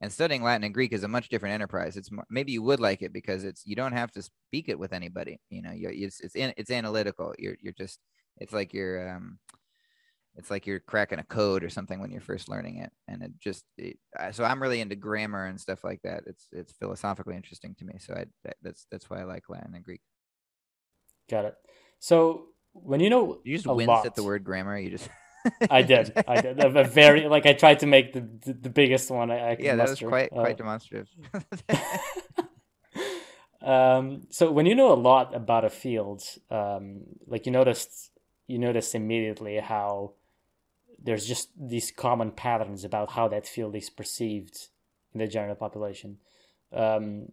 And studying Latin and Greek is a much different enterprise. It's maybe you would like it because it's you don't have to speak it with anybody. You know, you, it's it's, in, it's analytical. You're you're just it's like you're um. It's like you're cracking a code or something when you're first learning it. And it just, it, so I'm really into grammar and stuff like that. It's it's philosophically interesting to me. So I, that, that's that's why I like Latin and Greek. Got it. So when you know You just a winced lot, at the word grammar. You just. I did. I did. A very, like I tried to make the, the, the biggest one I, I could. Yeah, that muster. was quite, quite uh, demonstrative. um, so when you know a lot about a field, um, like you noticed, you notice immediately how there's just these common patterns about how that field is perceived in the general population. Um,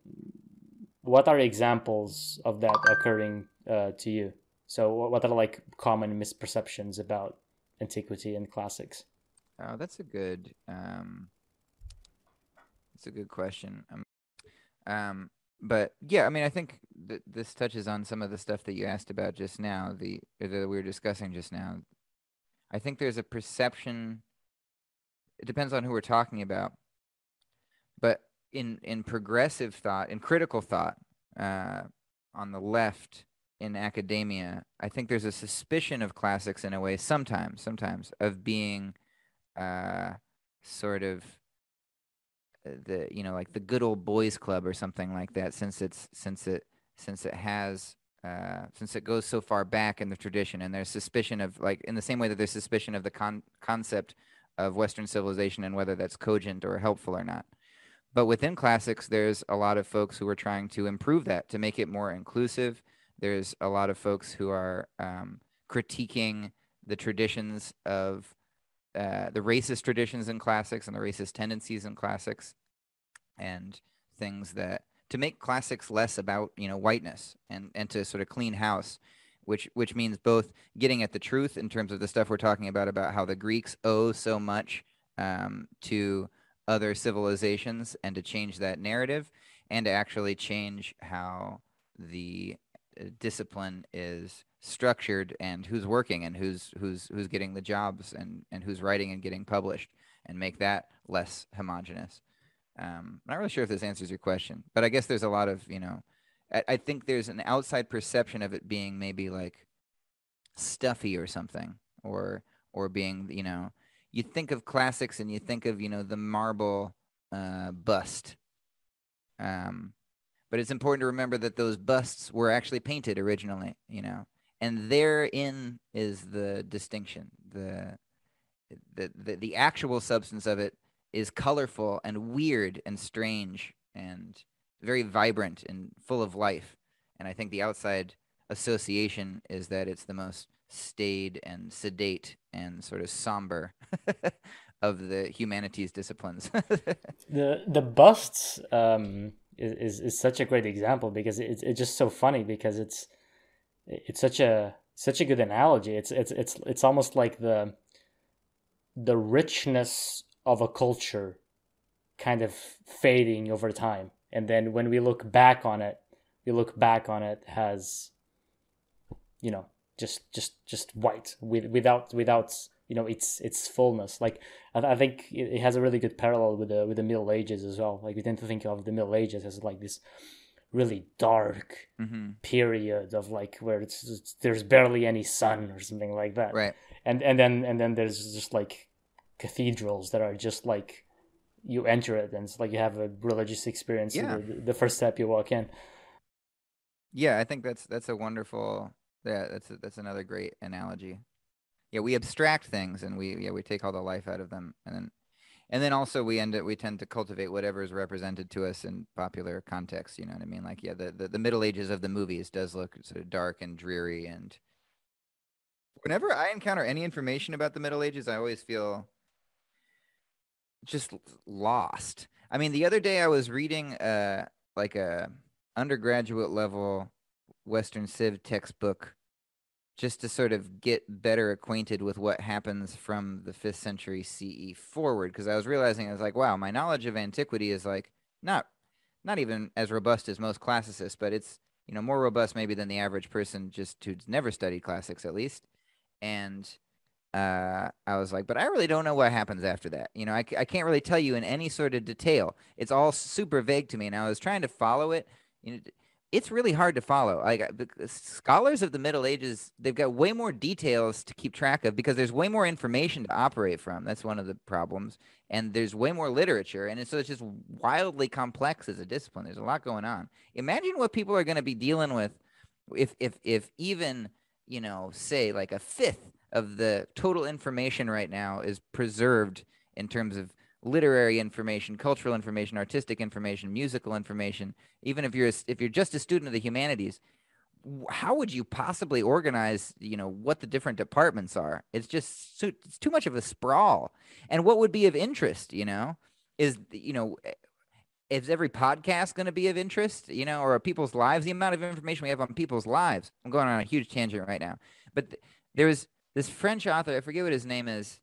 what are examples of that occurring uh, to you? So what are like common misperceptions about antiquity and classics? Oh, that's a good, um, that's a good question. Um, um, but yeah, I mean, I think th- this touches on some of the stuff that you asked about just now, the that we were discussing just now. I think there's a perception, it depends on who we're talking about, but in, in progressive thought, in critical thought, uh, on the left in academia, I think there's a suspicion of classics in a way, sometimes, sometimes, of being uh, sort of the, you know, like the good old boys club or something like that, since it's, since it, since it has... Uh, since it goes so far back in the tradition, and there's suspicion of, like, in the same way that there's suspicion of the con- concept of Western civilization and whether that's cogent or helpful or not. But within classics, there's a lot of folks who are trying to improve that, to make it more inclusive. There's a lot of folks who are um, critiquing the traditions of, uh, the racist traditions in classics and the racist tendencies in classics, and things that, to make classics less about, you know, whiteness and, and to sort of clean house, which which means both getting at the truth in terms of the stuff we're talking about, about how the Greeks owe so much um, to other civilizations, and to change that narrative, and to actually change how the discipline is structured and who's working and who's who's who's getting the jobs and, and who's writing and getting published, and make that less homogenous. Um, I'm not really sure if this answers your question, but I guess there's a lot of, you know, I, I think there's an outside perception of it being maybe like stuffy or something, or or being, you know, you think of classics and you think of, you know, the marble uh, bust. Um, but it's important to remember that those busts were actually painted originally, you know, and therein is the distinction. The, the, the, the actual substance of it is colorful and weird and strange and very vibrant and full of life. And I think the outside association is that it's the most staid and sedate and sort of somber of the humanities disciplines. the the busts um, is, is is such a great example, because it's it's just so funny, because it's it's such a such a good analogy. It's it's it's it's almost like the the richness of a culture kind of fading over time, and then when we look back on it, we look back on it as, you know, just just just white with, without without you know its its fullness. Like I, th I think it has a really good parallel with the with the Middle Ages as well. Like we tend to think of the Middle Ages as like this really dark mm-hmm. period of like where it's, it's there's barely any sun or something like that. Right. And and then and then there's just like cathedrals that are just like you enter it and it's like you have a religious experience. Yeah. The, the first step you walk in. Yeah, I think that's that's a wonderful. Yeah, that's that's another great analogy. Yeah, we abstract things, and we yeah we take all the life out of them, and then and then also we end it. We tend to cultivate whatever is represented to us in popular context. You know what I mean? Like yeah, the, the the Middle Ages of the movies does look sort of dark and dreary. And whenever I encounter any information about the Middle Ages, I always feel just lost. I mean, the other day I was reading uh like a undergraduate level Western Civ textbook just to sort of get better acquainted with what happens from the fifth century C E forward, because I was realizing I was like, wow, my knowledge of antiquity is like not not even as robust as most classicists, but it's, you know, more robust maybe than the average person just who's never studied classics at least. And uh, I was like, but I really don't know what happens after that. You know, I, I can't really tell you in any sort of detail. It's all super vague to me, and I was trying to follow it. You know, it's really hard to follow. Like scholars of the Middle Ages, they've got way more details to keep track of because there's way more information to operate from. That's one of the problems. And there's way more literature. And so it's just wildly complex as a discipline. There's a lot going on. Imagine what people are going to be dealing with if, if, if even, you know, say like a fifth of the total information right now is preserved in terms of literary information, cultural information, artistic information, musical information. Even if you're a, if you're just a student of the humanities, how would you possibly organize, you know, what the different departments are? It's just it's too much of a sprawl. And what would be of interest, you know, is, you know, is every podcast going to be of interest, you know, or are people's lives, the amount of information we have on people's lives? I'm going on a huge tangent right now, but th there was this French author, I forget what his name is.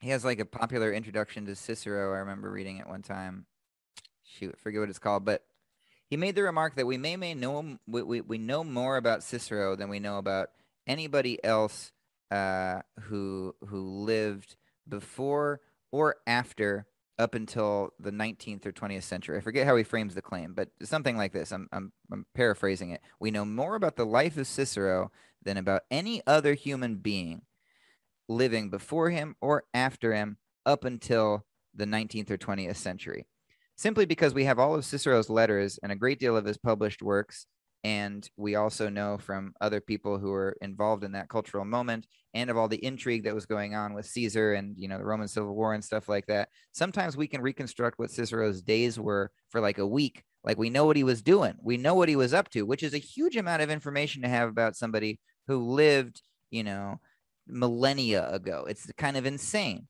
He has like a popular introduction to Cicero. I remember reading it one time. Shoot, I forget what it's called, but he made the remark that we may may know we we, we know more about Cicero than we know about anybody else uh, who who lived before or after up until the nineteenth or twentieth century. I forget how he frames the claim, but something like this. I'm I'm I'm paraphrasing it. We know more about the life of Cicero than about any other human being living before him or after him up until the nineteenth or twentieth century, simply because we have all of Cicero's letters and a great deal of his published works, and we also know from other people who were involved in that cultural moment and of all the intrigue that was going on with Caesar and, you know, the Roman Civil War and stuff like that. Sometimes we can reconstruct what Cicero's days were for like a week. Like we know what he was doing, we know what he was up to, which is a huge amount of information to have about somebody who lived, you know, millennia ago. It's kind of insane.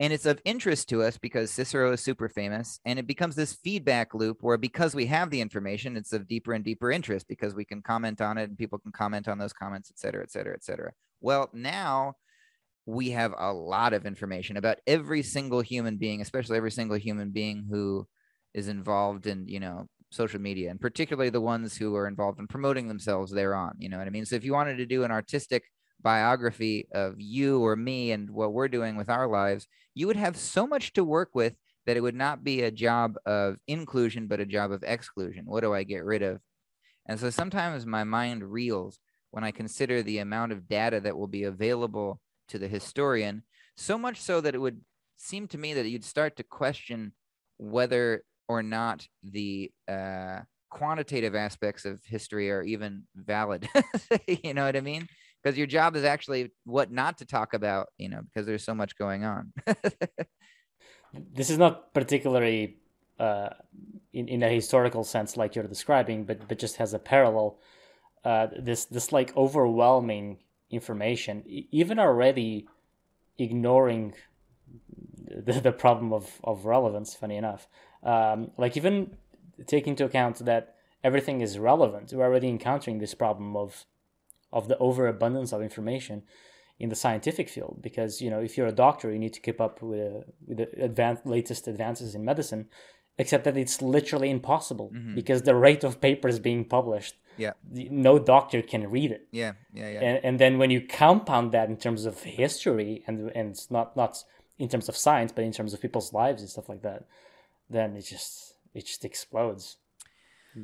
And it's of interest to us because Cicero is super famous, and it becomes this feedback loop where because we have the information, it's of deeper and deeper interest because we can comment on it and people can comment on those comments, et cetera, et cetera, et cetera. Well, now we have a lot of information about every single human being, especially every single human being who is involved in, you know, social media, and particularly the ones who are involved in promoting themselves thereon. You know what I mean? So if you wanted to do an artistic biography of you or me and what we're doing with our lives, you would have so much to work with that it would not be a job of inclusion, but a job of exclusion. What do I get rid of? And so sometimes my mind reels when I consider the amount of data that will be available to the historian, so much so that it would seem to me that you'd start to question whether or not the uh, quantitative aspects of history are even valid. You know what I mean? Because your job is actually what not to talk about, you know, because there's so much going on. This is not particularly uh, in, in a historical sense like you're describing, but, but just has a parallel. Uh, this, this like overwhelming information, even already ignoring the, the problem of, of relevance, funny enough. Um, like even taking into account that everything is relevant, we're already encountering this problem of of the overabundance of information in the scientific field, because, you know, if you're a doctor, you need to keep up with, uh, with the advanced, latest advances in medicine, except that it's literally impossible mm-hmm. because the rate of papers being published, yeah, no doctor can read it. Yeah, yeah, yeah. And, and then when you compound that in terms of history and and not not in terms of science, but in terms of people's lives and stuff like that, then it just it just explodes.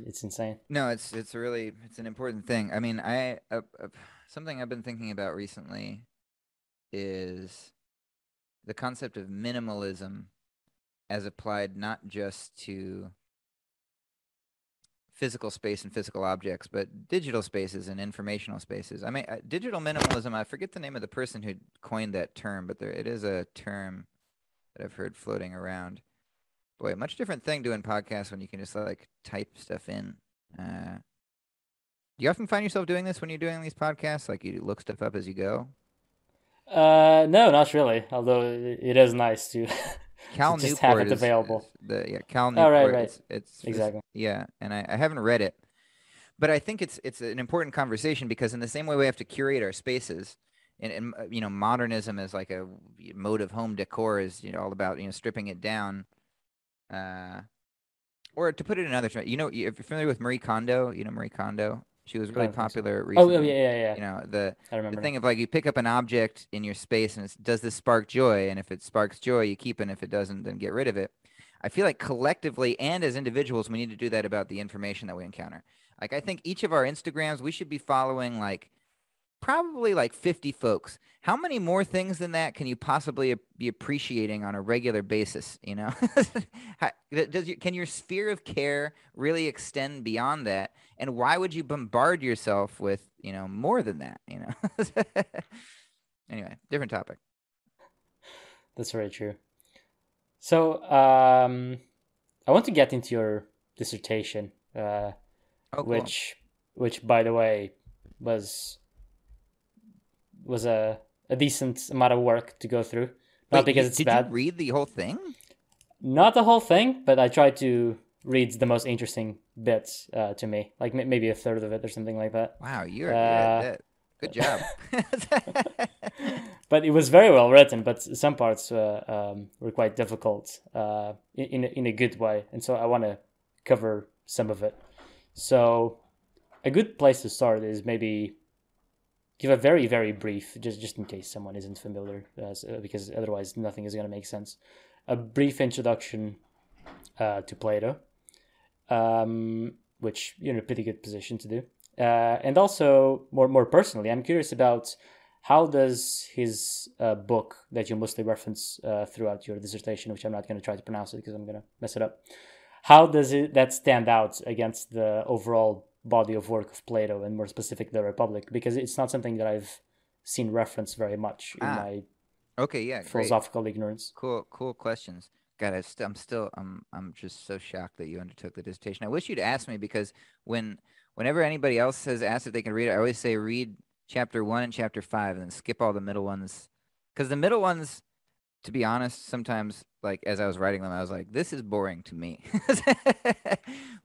It's insane. No, it's it's really it's an important thing. I mean, I uh, uh, something I've been thinking about recently is the concept of minimalism as applied not just to physical space and physical objects, but digital spaces and informational spaces. I mean, uh, digital minimalism, I forget the name of the person who coined that term, but there it is a term that I've heard floating around. Boy, much different thing doing podcasts when you can just like type stuff in. Uh, do you often find yourself doing this when you're doing these podcasts? Like you look stuff up as you go? Uh, no, not really. Although it is nice to... Cal Newport just have it available. Is, is the, yeah, Cal Newport. Oh, right, right. It's, it's exactly. It's, yeah, and I, I haven't read it, but I think it's it's an important conversation because in the same way we have to curate our spaces, and, and you know, modernism is like a mode of home decor is you know all about you know stripping it down, uh, or to put it another term, you know, if you're familiar with Marie Kondo, you know Marie Kondo, she was really popular so. recently. Oh yeah, yeah, yeah. You know the, I remember the thing of like you pick up an object in your space and it's, does this spark joy? And if it sparks joy, you keep it. And if it doesn't, then get rid of it. I feel like collectively and as individuals, we need to do that about the information that we encounter. Like I think each of our Instagrams, we should be following like probably like fifty folks. How many more things than that can you possibly be appreciating on a regular basis? You know, How, does you, can your sphere of care really extend beyond that? And why would you bombard yourself with, you know, more than that? You know. Anyway, different topic. That's very true. So um, I want to get into your dissertation, uh, oh, cool. which, which by the way, was was a. a decent amount of work to go through. Not Wait, because it's did bad. Did you read the whole thing? Not the whole thing, but I tried to read the most interesting bits uh, to me, like m- maybe a third of it or something like that. Wow, you're uh, yeah, good job. But it was very well written, but some parts uh, um, were quite difficult uh, in, in a good way. And so I want to cover some of it. So a good place to start is maybe... give a very, very brief, just just in case someone isn't familiar, uh, because otherwise nothing is going to make sense, a brief introduction uh, to Plato, um, which you're in a pretty good position to do. Uh, and also, more more personally, I'm curious about how does his uh, book that you mostly reference uh, throughout your dissertation, which I'm not going to try to pronounce it because I'm going to mess it up, how does it that stand out against the overall body of work of Plato, and more specific The Republic, because it's not something that I've seen referenced very much in ah. my okay yeah philosophical great. ignorance. Cool, cool questions. God, I st- I'm still I'm I'm just so shocked that you undertook the dissertation. I wish you'd asked me because when whenever anybody else says asked if they can read it, I always say read chapter one and chapter five, and then skip all the middle ones because the middle ones, to be honest, sometimes like as I was writing them, I was like, "This is boring to me."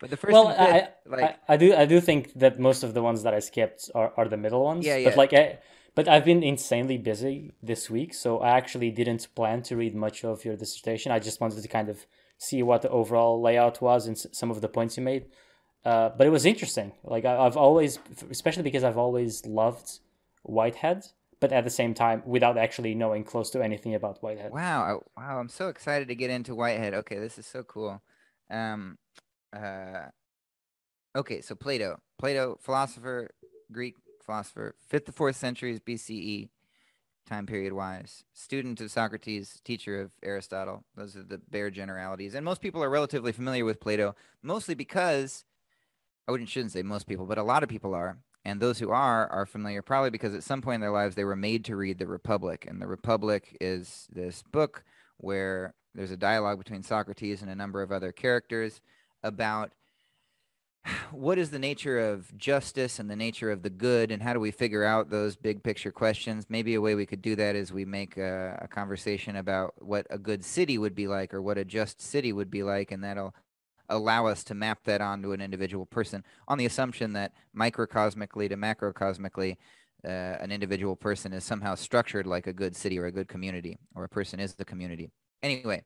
But the first, well, I, it, like... I, I do, I do think that most of the ones that I skipped are, are the middle ones. Yeah, yeah. But like, I, but I've been insanely busy this week, so I actually didn't plan to read much of your dissertation. I just wanted to kind of see what the overall layout was and some of the points you made. Uh, but it was interesting. Like I, I've always, especially because I've always loved Whitehead, but at the same time, without actually knowing close to anything about Whitehead. Wow, I, wow! I'm so excited to get into Whitehead. Okay, this is so cool. Um, uh, okay, so Plato, Plato, philosopher, Greek philosopher, fifth to fourth centuries B C E, time period wise, student of Socrates, teacher of Aristotle. Those are the bare generalities. And most people are relatively familiar with Plato, mostly because, I wouldn't, shouldn't say most people, but a lot of people are. And those who are, are familiar probably because at some point in their lives, they were made to read The Republic. And The Republic is this book where there's a dialogue between Socrates and a number of other characters about what is the nature of justice and the nature of the good, and how do we figure out those big picture questions? Maybe a way we could do that is we make a, a conversation about what a good city would be like, or what a just city would be like, and that'll allow us to map that onto an individual person on the assumption that microcosmically to macrocosmically, uh, an individual person is somehow structured like a good city or a good community, or a person is the community. Anyway,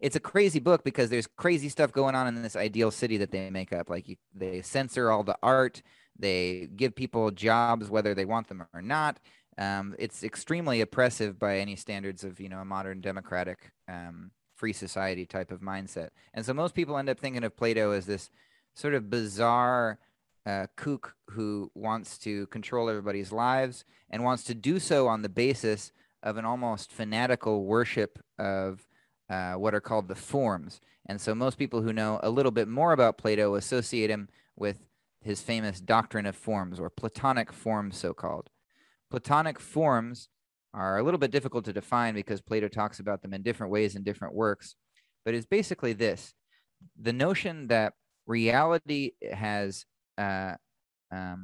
it's a crazy book because there's crazy stuff going on in this ideal city that they make up. Like you, they censor all the art. They give people jobs whether they want them or not. Um, it's extremely oppressive by any standards of, you know, a modern democratic um, free society type of mindset. And so most people end up thinking of Plato as this sort of bizarre uh, kook who wants to control everybody's lives and wants to do so on the basis of an almost fanatical worship of Uh, what are called the forms. And so most people who know a little bit more about Plato associate him with his famous doctrine of forms, or Platonic forms, so-called. Platonic forms are a little bit difficult to define because Plato talks about them in different ways in different works, but it's basically this: the notion that reality has, uh, um,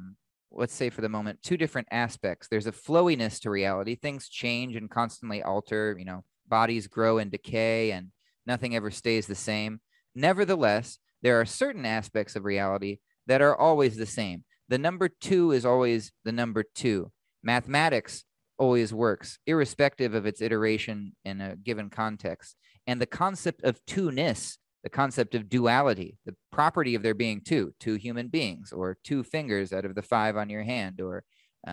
let's say for the moment, two different aspects. There's a flowiness to reality. Things change and constantly alter, you know, bodies grow and decay, and nothing ever stays the same. Nevertheless, there are certain aspects of reality that are always the same. The number two is always the number two. Mathematics always works, irrespective of its iteration in a given context. And the concept of two-ness, the concept of duality, the property of there being two, two human beings, or two fingers out of the five on your hand, or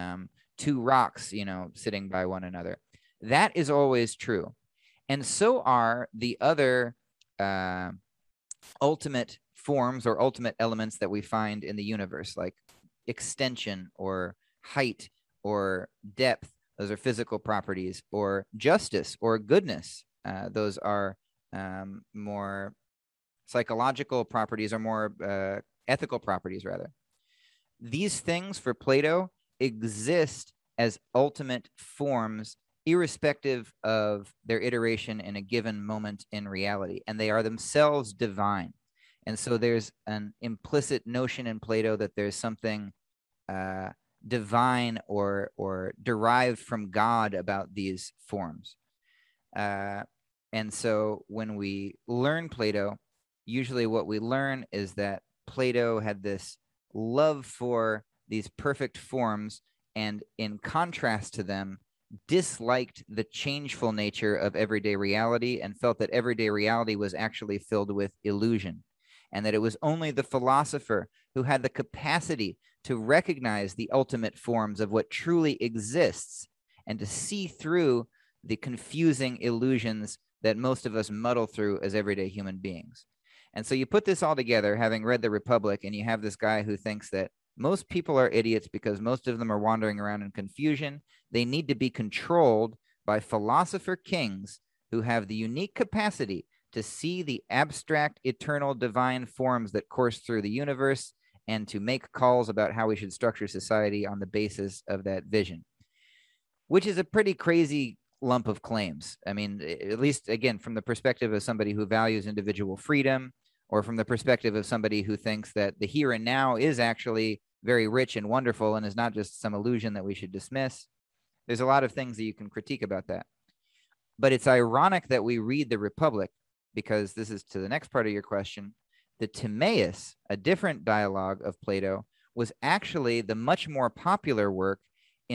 um, two rocks, you know, sitting by one another. That is always true. And so are the other uh, ultimate forms or ultimate elements that we find in the universe, like extension or height or depth. Those are physical properties, or justice or goodness. Uh, those are um, more psychological properties, or more uh, ethical properties, rather. These things for Plato exist as ultimate forms, irrespective of their iteration in a given moment in reality, and they are themselves divine. And so there's an implicit notion in Plato that there's something uh, divine or, or derived from God about these forms. Uh, and so when we learn Plato, usually what we learn is that Plato had this love for these perfect forms, and in contrast to them, disliked the changeful nature of everyday reality, and felt that everyday reality was actually filled with illusion, and that it was only the philosopher who had the capacity to recognize the ultimate forms of what truly exists, and to see through the confusing illusions that most of us muddle through as everyday human beings. And so you put this all together, having read The Republic, and you have this guy who thinks that most people are idiots because most of them are wandering around in confusion. They need to be controlled by philosopher kings who have the unique capacity to see the abstract, eternal, divine forms that course through the universe, and to make calls about how we should structure society on the basis of that vision, which is a pretty crazy lump of claims. I mean, at least, again, from the perspective of somebody who values individual freedom, or from the perspective of somebody who thinks that the here and now is actually very rich and wonderful and is not just some illusion that we should dismiss. There's a lot of things that you can critique about that. But it's ironic that we read The Republic, because this is to the next part of your question. The Timaeus, a different dialogue of Plato, was actually the much more popular work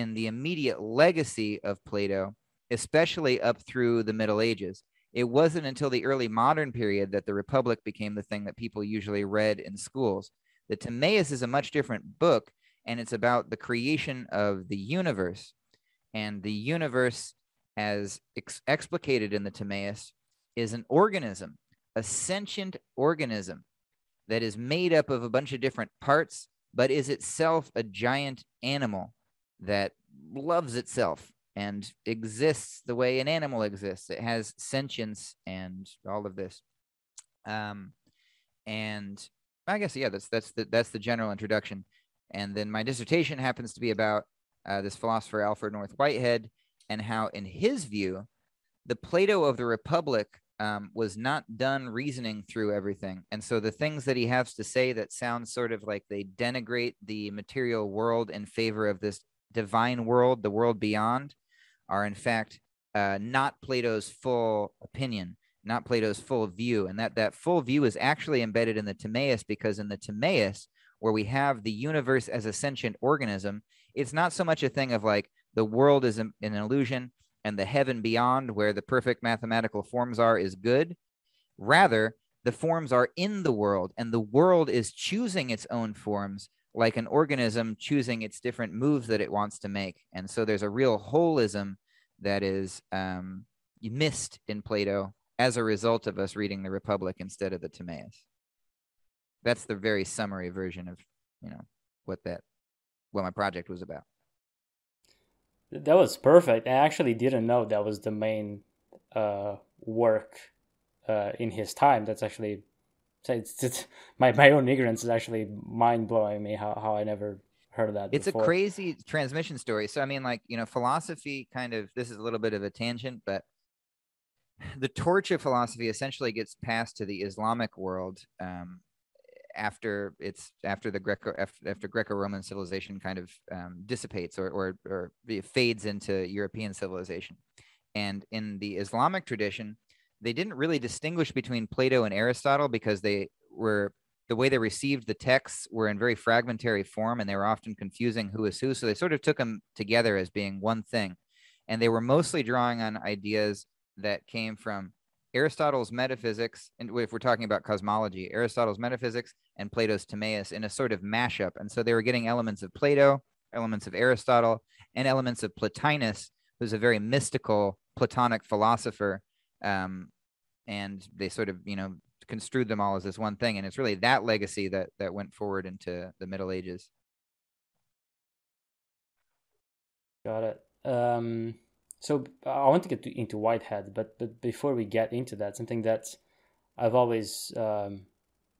in the immediate legacy of Plato, especially up through the Middle Ages. It wasn't until the early modern period that The Republic became the thing that people usually read in schools. The Timaeus is a much different book, and it's about the creation of the universe. And the universe, as ex explicated in the Timaeus, is an organism, a sentient organism that is made up of a bunch of different parts, but is itself a giant animal that loves itself and exists the way an animal exists. It has sentience and all of this. Um, and I guess, yeah, that's, that's, the, that's the general introduction. And then my dissertation happens to be about uh, this philosopher, Alfred North Whitehead, and how, in his view, the Plato of the Republic um, was not done reasoning through everything. And so the things that he has to say that sound sort of like they denigrate the material world in favor of this divine world, the world beyond, are in fact uh, not Plato's full opinion, not Plato's full view. And that, that full view is actually embedded in the Timaeus, because in the Timaeus, where we have the universe as a sentient organism, it's not so much a thing of like the world is an illusion and the heaven beyond, where the perfect mathematical forms are, is good. Rather, the forms are in the world, and the world is choosing its own forms, like an organism choosing its different moves that it wants to make. And so there's a real holism that is um, missed in Plato as a result of us reading The Republic instead of the Timaeus. That's the very summary version of, you know, what that, what my project was about. That was perfect. I actually didn't know that was the main uh, work uh, in his time. That's actually, it's, it's, my, my own ignorance is actually mind-blowing me, how, how I never heard of that It's before. A crazy transmission story. So, I mean, like, you know, philosophy kind of, this is a little bit of a tangent, but the torch of philosophy essentially gets passed to the Islamic world um, after it's after the Greco after, after Greco-Roman civilization kind of um, dissipates or, or or fades into European civilization. And in the Islamic tradition, they didn't really distinguish between Plato and Aristotle, because they were the way they received the texts were in very fragmentary form, and they were often confusing who is who. So they sort of took them together as being one thing, and they were mostly drawing on ideas that came from Aristotle's metaphysics, and if we're talking about cosmology, Aristotle's metaphysics and Plato's Timaeus in a sort of mashup. And so they were getting elements of Plato, elements of Aristotle, and elements of Plotinus, who's a very mystical Platonic philosopher. Um, and they sort of, you know, construed them all as this one thing. And it's really that legacy that, that went forward into the Middle Ages. Got it. Um... So I want to get to, into Whitehead, but, but before we get into that, something that I've always um,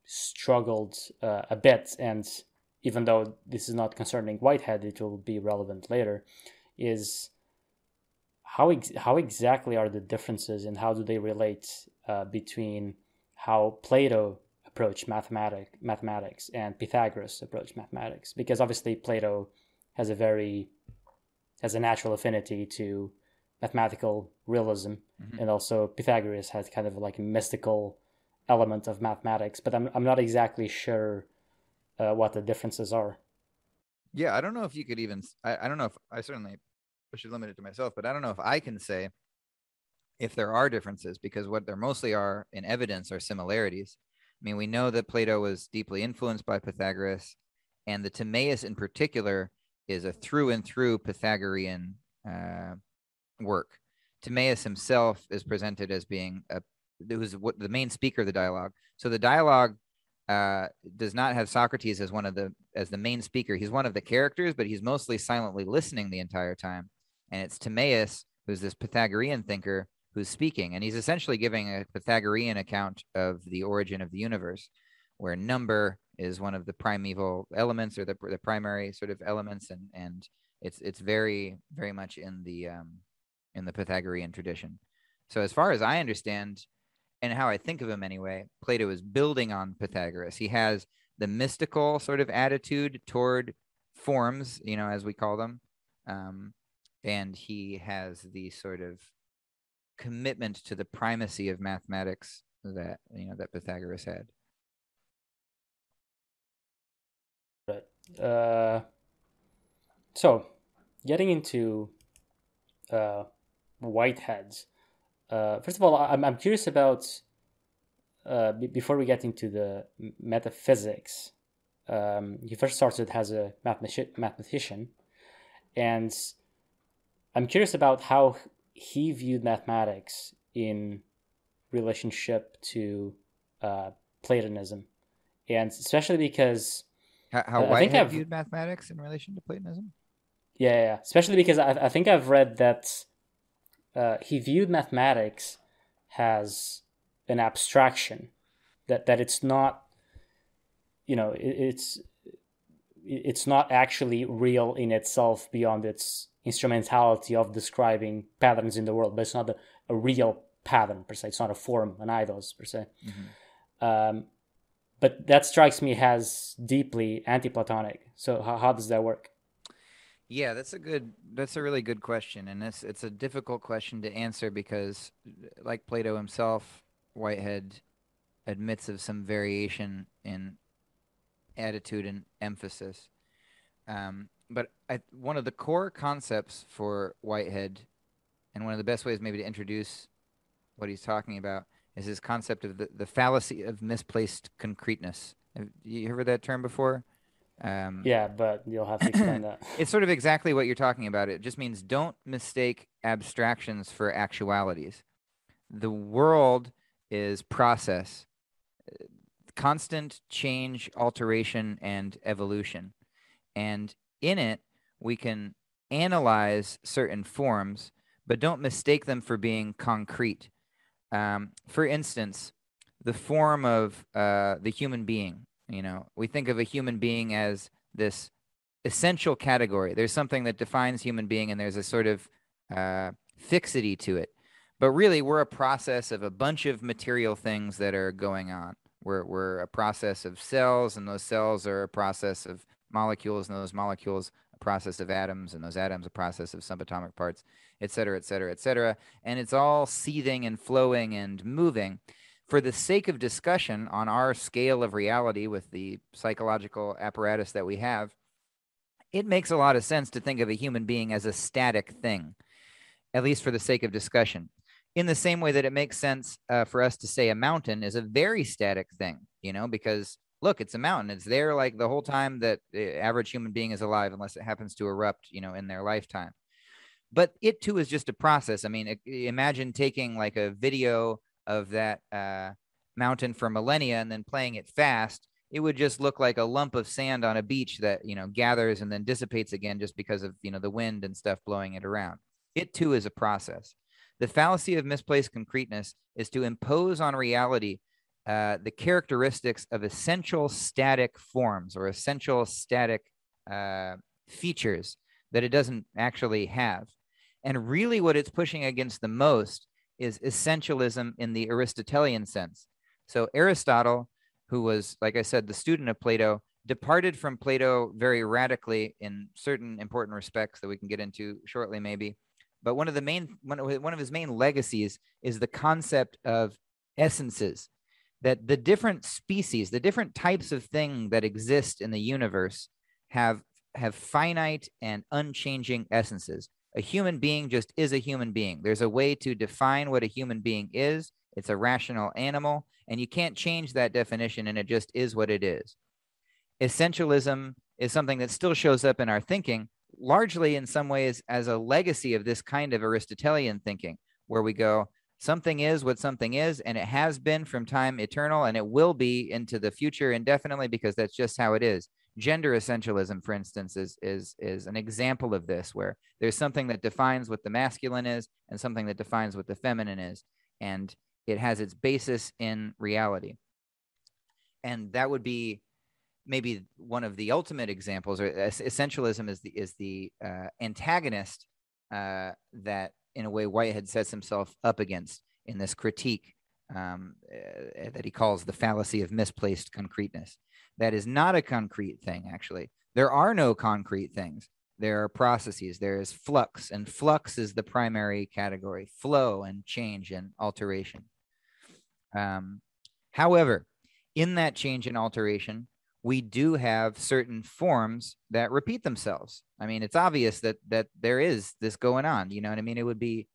struggled uh, a bit, and even though this is not concerning Whitehead, it will be relevant later, is how ex- how exactly are the differences, and how do they relate uh, between how Plato approached mathematic- mathematics and Pythagoras approached mathematics? Because obviously Plato has a very has a natural affinity to mathematical realism, mm-hmm. and also Pythagoras has kind of like a mystical element of mathematics, but I'm I'm not exactly sure uh, what the differences are. Yeah, I don't know if you could even, I, I don't know if, I certainly should limit it to myself, but I don't know if I can say if there are differences, because what there mostly are in evidence are similarities. I mean, we know that Plato was deeply influenced by Pythagoras, and the Timaeus in particular is a through and through Pythagorean uh, work. Timaeus himself is presented as being a, it was what, the main speaker of the dialogue. So the dialogue uh, does not have Socrates as one of the as the main speaker. He's one of the characters, but he's mostly silently listening the entire time. And it's Timaeus, who's this Pythagorean thinker, who's speaking, and he's essentially giving a Pythagorean account of the origin of the universe, where number is one of the primeval elements, or the the primary sort of elements, and and it's it's very very much in the um, in the Pythagorean tradition. So as far as I understand, and how I think of him anyway, Plato is building on Pythagoras. He has the mystical sort of attitude toward forms, you know, as we call them. Um, and he has the sort of commitment to the primacy of mathematics that, you know, that Pythagoras had. Right. Uh, so getting into uh, Whiteheads. Uh, first of all, I'm I'm curious about uh, b- before we get into the metaphysics. Um, he first started as a mathematici- mathematician, and I'm curious about how he viewed mathematics in relationship to uh, Platonism, and especially because how, how uh, Whitehead viewed mathematics in relation to Platonism. Yeah, yeah. Especially because I, I think I've read that uh, he viewed mathematics as an abstraction, that that it's not, you know, it, it's it's not actually real in itself beyond its instrumentality of describing patterns in the world, but it's not a, a real pattern per se. It's not a form, an eidos per se. Mm-hmm. Um, but that strikes me as deeply anti-Platonic. So how, how does that work? Yeah, that's a good, that's a really good question. And it's, it's a difficult question to answer because, like Plato himself, Whitehead admits of some variation in attitude and emphasis. Um, but I, one of the core concepts for Whitehead, and one of the best ways maybe to introduce what he's talking about, is his concept of the, the fallacy of misplaced concreteness. Have you heard that term before? Um, yeah, but you'll have to explain that. It's sort of exactly what you're talking about. It just means don't mistake abstractions for actualities. The world is process, constant change, alteration, and evolution. And in it, we can analyze certain forms, but don't mistake them for being concrete. Um, for instance, the form of uh, the human being. You know, we think of a human being as this essential category. There's something that defines human being, and there's a sort of uh, fixity to it. But really, we're a process of a bunch of material things that are going on. We're, we're a process of cells, and those cells are a process of molecules, and those molecules a process of atoms, and those atoms a process of subatomic parts, et cetera, et cetera, et cetera. And it's all seething and flowing and moving. For the sake of discussion on our scale of reality with the psychological apparatus that we have, it makes a lot of sense to think of a human being as a static thing, at least for the sake of discussion. In the same way that it makes sense uh, for us to say a mountain is a very static thing, you know, because look, it's a mountain. It's there like the whole time that the average human being is alive, unless it happens to erupt, you know, in their lifetime. But it too is just a process. I mean, imagine taking like a video of that uh, mountain for millennia and then playing it fast. It would just look like a lump of sand on a beach that, you know, gathers and then dissipates again just because of, you know, the wind and stuff blowing it around. It too is a process. The fallacy of misplaced concreteness is to impose on reality uh, the characteristics of essential static forms or essential static uh, features that it doesn't actually have. And really what it's pushing against the most is essentialism in the Aristotelian sense. So Aristotle, who was, like I said, the student of Plato, departed from Plato very radically in certain important respects that we can get into shortly maybe. But one of the main, one of his main legacies is the concept of essences, that the different species, the different types of thing that exist in the universe have, have finite and unchanging essences. A human being just is a human being. There's a way to define what a human being is. It's a rational animal, and you can't change that definition, and it just is what it is. Essentialism is something that still shows up in our thinking, largely in some ways as a legacy of this kind of Aristotelian thinking, where we go, something is what something is, and it has been from time eternal, and it will be into the future indefinitely because that's just how it is. Gender essentialism, for instance, is, is, is an example of this, where there's something that defines what the masculine is and something that defines what the feminine is, and it has its basis in reality. And that would be maybe one of the ultimate examples, or essentialism is the, is the uh, antagonist uh, that, in a way, Whitehead sets himself up against in this critique um, uh, that he calls the fallacy of misplaced concreteness. That is not a concrete thing, actually. There are no concrete things. There are processes. There is flux, and flux is the primary category, flow and change and alteration. Um, however, in that change and alteration, we do have certain forms that repeat themselves. I mean, it's obvious that that there is this going on, you know what I mean? It would be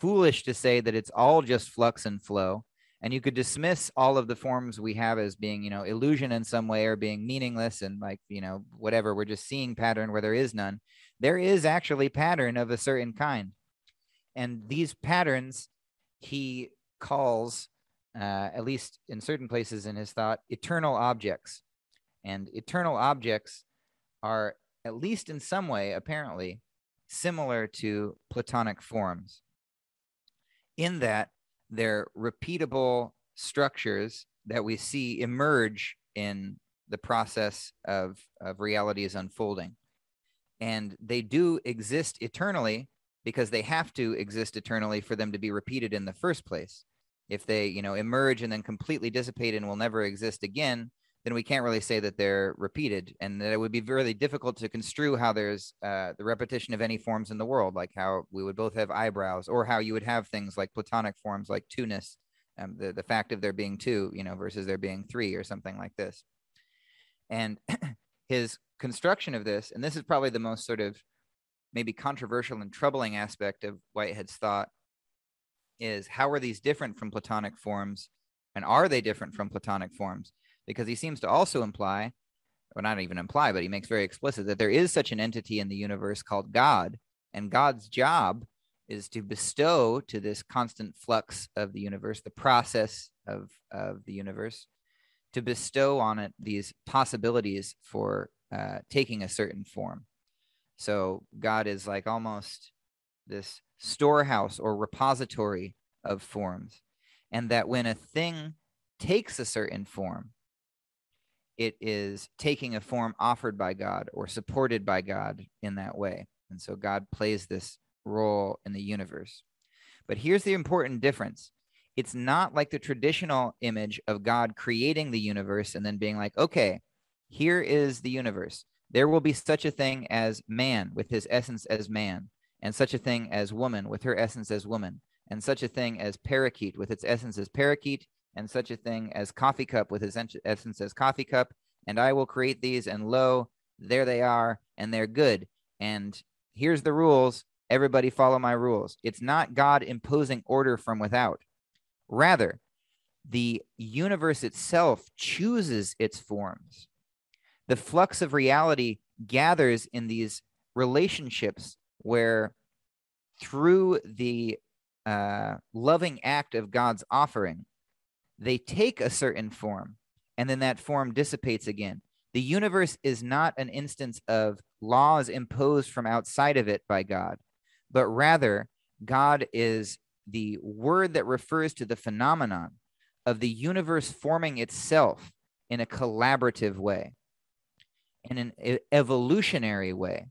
foolish to say that it's all just flux and flow, and you could dismiss all of the forms we have as being, you know, illusion in some way or being meaningless and like, you know, whatever. We're just seeing pattern where there is none. There is actually pattern of a certain kind. And these patterns he calls, uh, at least in certain places in his thought, eternal objects. And eternal objects are, at least in some way, apparently, similar to Platonic forms in that they're repeatable structures that we see emerge in the process of, of reality is unfolding. And they do exist eternally because they have to exist eternally for them to be repeated in the first place. If they, you know, emerge and then completely dissipate and will never exist again, then we can't really say that they're repeated, and that it would be really difficult to construe how there's uh, the repetition of any forms in the world, like how we would both have eyebrows, or how you would have things like Platonic forms, like two-ness, um, the, the fact of there being two, you know, versus there being three or something like this. And his construction of this, and this is probably the most sort of maybe controversial and troubling aspect of Whitehead's thought, is how are these different from Platonic forms, and are they different from Platonic forms? Because he seems to also imply, or not even imply, but he makes very explicit that there is such an entity in the universe called God, and God's job is to bestow to this constant flux of the universe, the process of, of the universe, to bestow on it these possibilities for uh, taking a certain form. So God is like almost this storehouse or repository of forms, and that when a thing takes a certain form, it is taking a form offered by God or supported by God in that way. And so God plays this role in the universe. But here's the important difference. It's not like the traditional image of God creating the universe and then being like, okay, here is the universe. There will be such a thing as man with his essence as man, and such a thing as woman with her essence as woman, and such a thing as parakeet with its essence as parakeet, and such a thing as coffee cup with his essence as coffee cup, and I will create these, and lo, there they are, and they're good, and here's the rules, everybody follow my rules. It's not God imposing order from without. Rather, the universe itself chooses its forms. The flux of reality gathers in these relationships where through the uh, loving act of God's offering, they take a certain form, and then that form dissipates again. The universe is not an instance of laws imposed from outside of it by God, but rather God is the word that refers to the phenomenon of the universe forming itself in a collaborative way, in an evolutionary way.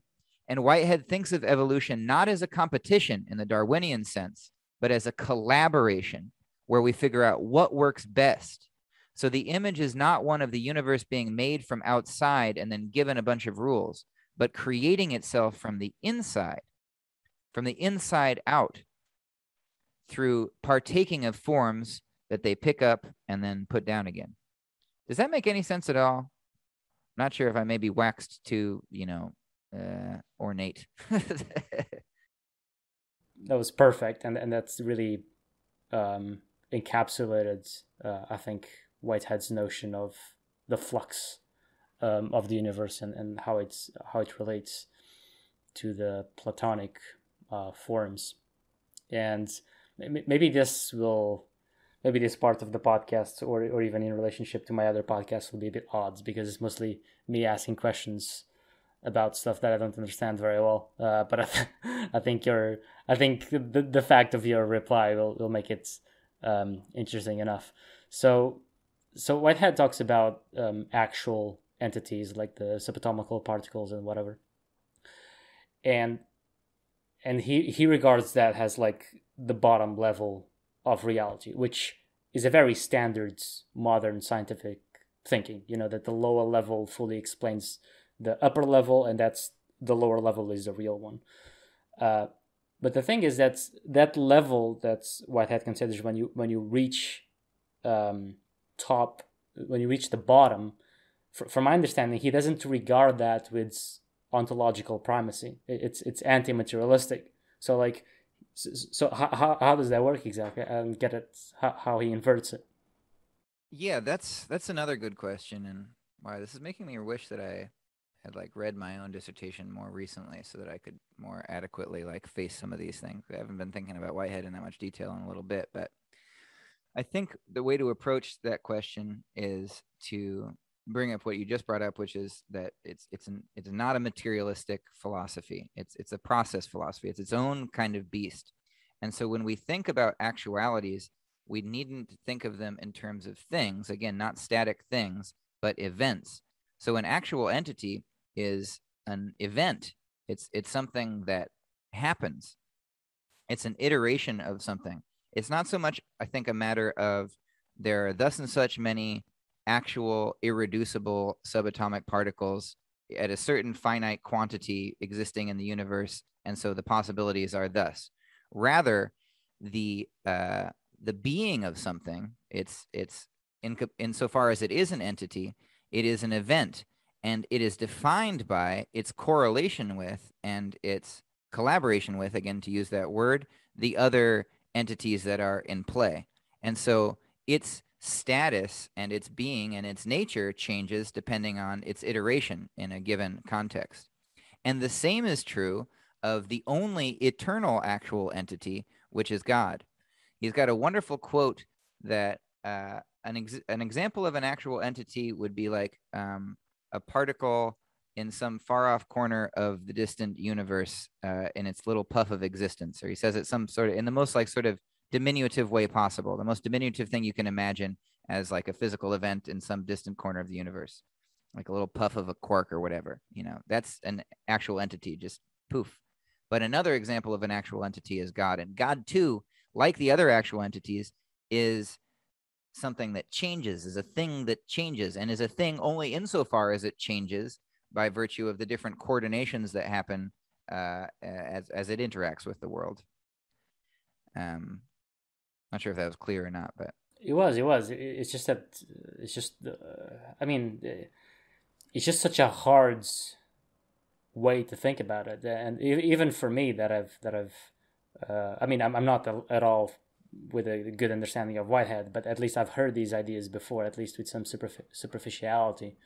And Whitehead thinks of evolution not as a competition in the Darwinian sense, but as a collaboration, where we figure out what works best. So the image is not one of the universe being made from outside and then given a bunch of rules, but creating itself from the inside, from the inside out, through partaking of forms that they pick up and then put down again. Does that make any sense at all? I'm not sure if I may be waxed too, you know, uh, ornate. That was perfect, and, and that's really... Um, encapsulated, uh, I think, Whitehead's notion of the flux um, of the universe and, and how it's how it relates to the Platonic uh, forms. And maybe this will, maybe this part of the podcast, or or even in relationship to my other podcast, will be a bit odd, because it's mostly me asking questions about stuff that I don't understand very well. Uh, but I, th I think your, I think the, the fact of your reply will, will make it um, interesting enough. So, so Whitehead talks about um, actual entities like the subatomical particles and whatever. And, and he, he regards that as like the bottom level of reality, which is a very standard modern scientific thinking, you know, that the lower level fully explains the upper level, and that's the lower level is the real one. Uh, but the thing is that that level that's Whitehead considers when you when you reach um, top, when you reach the bottom, for, from my understanding, he doesn't regard that with ontological primacy. It, it's it's anti-materialistic. So like, so, so how how does that work exactly? I don't get it. How how he inverts it? Yeah, that's that's another good question, and wow, this is making me wish that I had like read my own dissertation more recently so that I could more adequately like face some of these things. I haven't been thinking about Whitehead in that much detail in a little bit, but I think the way to approach that question is to bring up what you just brought up, which is that it's it's an it's not a materialistic philosophy. It's it's a process philosophy. It's its own kind of beast. And so when we think about actualities, we needn't think of them in terms of things, again, not static things, but events. So an actual entity is an event. It's it's something that happens. It's an iteration of something. It's not so much, I think, a matter of there are thus and such many actual irreducible subatomic particles at a certain finite quantity existing in the universe, and so the possibilities are thus. Rather, the uh, the being of something, it's it's in insofar as it is an entity, it is an event, and it is defined by its correlation with and its collaboration with, again, to use that word, the other entities that are in play. And so its status and its being and its nature changes depending on its iteration in a given context. And the same is true of the only eternal actual entity, which is God. He's got a wonderful quote that uh, an, ex an example of an actual entity would be like um, a particle in some far-off corner of the distant universe uh, in its little puff of existence. Or he says it some sort of, in the most like sort of diminutive way possible, the most diminutive thing you can imagine as like a physical event in some distant corner of the universe, like a little puff of a quark or whatever, you know, that's an actual entity, just poof. But another example of an actual entity is God. And God too, like the other actual entities, is something that changes, is a thing that changes, and is a thing only insofar as it changes by virtue of the different coordinations that happen uh, as, as it interacts with the world. Um, Not sure if that was clear or not, but it was. It was. It's just that. It's just. Uh, I mean, it's just such a hard way to think about it, and even for me, that I've that I've. Uh, I mean, I'm I'm not at all with a good understanding of Whitehead, but at least I've heard these ideas before, at least with some superf- superficiality.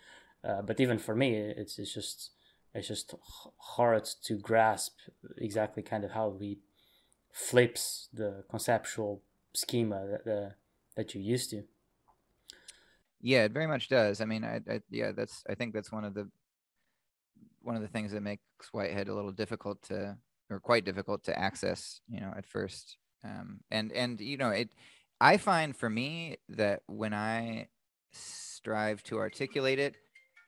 Uh, but even for me, it's it's just it's just hard to grasp exactly kind of how he flips the conceptual schema that uh, that you're used to. Yeah, it very much does. I mean, I, I yeah, that's I think that's one of the one of the things that makes Whitehead a little difficult to, or quite difficult to access, you know, at first. Um, and and you know, it I find for me that when I strive to articulate it,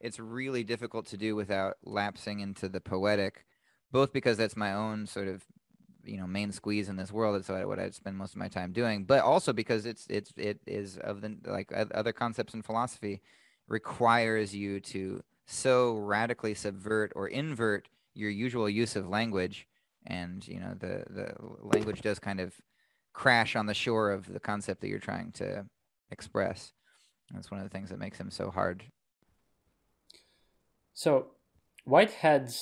it's really difficult to do without lapsing into the poetic, both because that's my own sort of, you know, main squeeze in this world. That's what I'd spend most of my time doing, but also because it's it's it is of the like other concepts in philosophy requires you to so radically subvert or invert your usual use of language, and you know the the language does kind of crash on the shore of the concept that you're trying to express. That's one of the things that makes him so hard. So Whitehead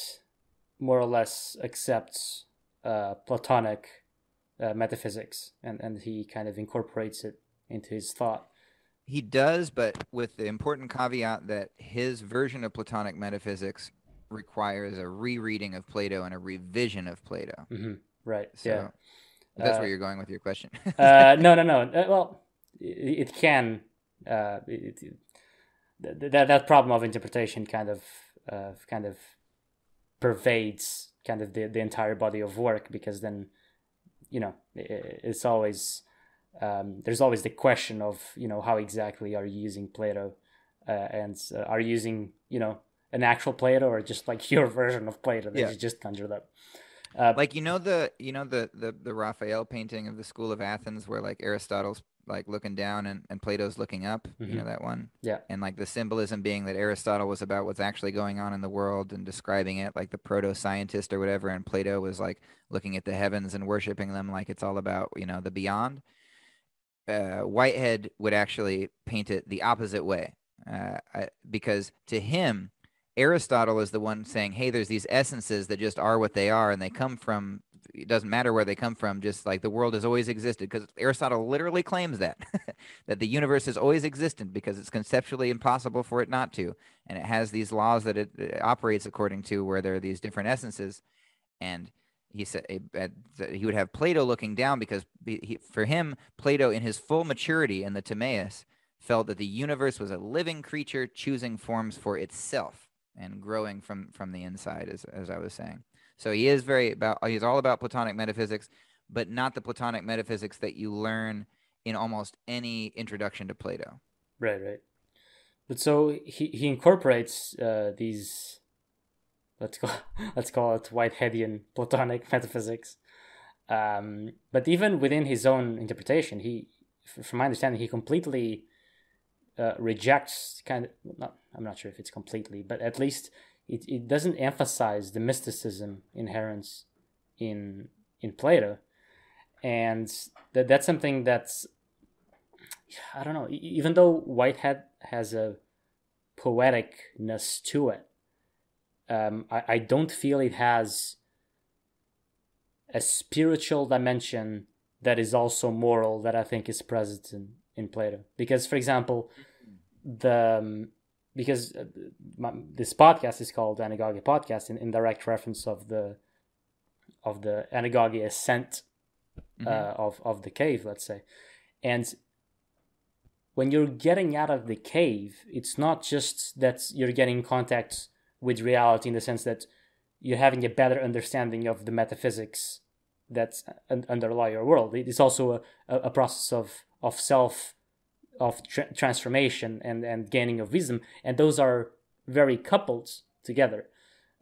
more or less accepts Uh, Platonic uh, metaphysics, and and he kind of incorporates it into his thought. He does, but with the important caveat that his version of Platonic metaphysics requires a rereading of Plato and a revision of Plato. Mm-hmm. Right. So yeah, that's uh, where you're going with your question. uh, no, no, no. Uh, well, it, it can. Uh, it, it, that that problem of interpretation kind of uh, kind of pervades kind of the, the entire body of work, because then, you know, it, it's always, um, there's always the question of, you know, how exactly are you using Plato, uh, and uh, are you using, you know, an actual Plato or just like your version of Plato that yeah. you just conjured up. Uh, like, you know, the, you know, the, the, the Raphael painting of the School of Athens where like Aristotle's like looking down and, and Plato's looking up, mm-hmm. you know, that one. Yeah. And like the symbolism being that Aristotle was about what's actually going on in the world and describing it like the proto-scientist or whatever. And Plato was like looking at the heavens and worshiping them like it's all about, you know, the beyond. Uh, Whitehead would actually paint it the opposite way, uh, I, because to him, Aristotle is the one saying, hey, there's these essences that just are what they are and they come from, it doesn't matter where they come from, just like the world has always existed, because Aristotle literally claims that, that the universe is always existent because it's conceptually impossible for it not to. And it has these laws that it, it operates according to where there are these different essences. And he said uh, he would have Plato looking down because he, for him, Plato in his full maturity in the Timaeus felt that the universe was a living creature choosing forms for itself and growing from, from the inside, as, as I was saying. So he is very about, he's all about Platonic metaphysics, but not the Platonic metaphysics that you learn in almost any introduction to Plato. Right, right. But so he, he incorporates uh, these, let's call, let's call it Whiteheadian Platonic metaphysics. Um, but even within his own interpretation, he, from my understanding, he completely uh, rejects kind of, not, I'm not sure if it's completely, but at least it, it doesn't emphasize the mysticism inherent in in Plato. And that that's something that's, I don't know, even though Whitehead has a poeticness to it, um, I, I don't feel it has a spiritual dimension that is also moral that I think is present in, in Plato. Because, for example, the um, because my, this podcast is called Anagogy Podcast, in, in direct reference of the of the Anagogy ascent uh, mm-hmm. of of the cave, let's say. And when you're getting out of the cave, it's not just that you're getting in contact with reality in the sense that you're having a better understanding of the metaphysics that underlie your world. It's also a, a process of, of self, of tra- transformation and, and gaining of wisdom. And those are very coupled together.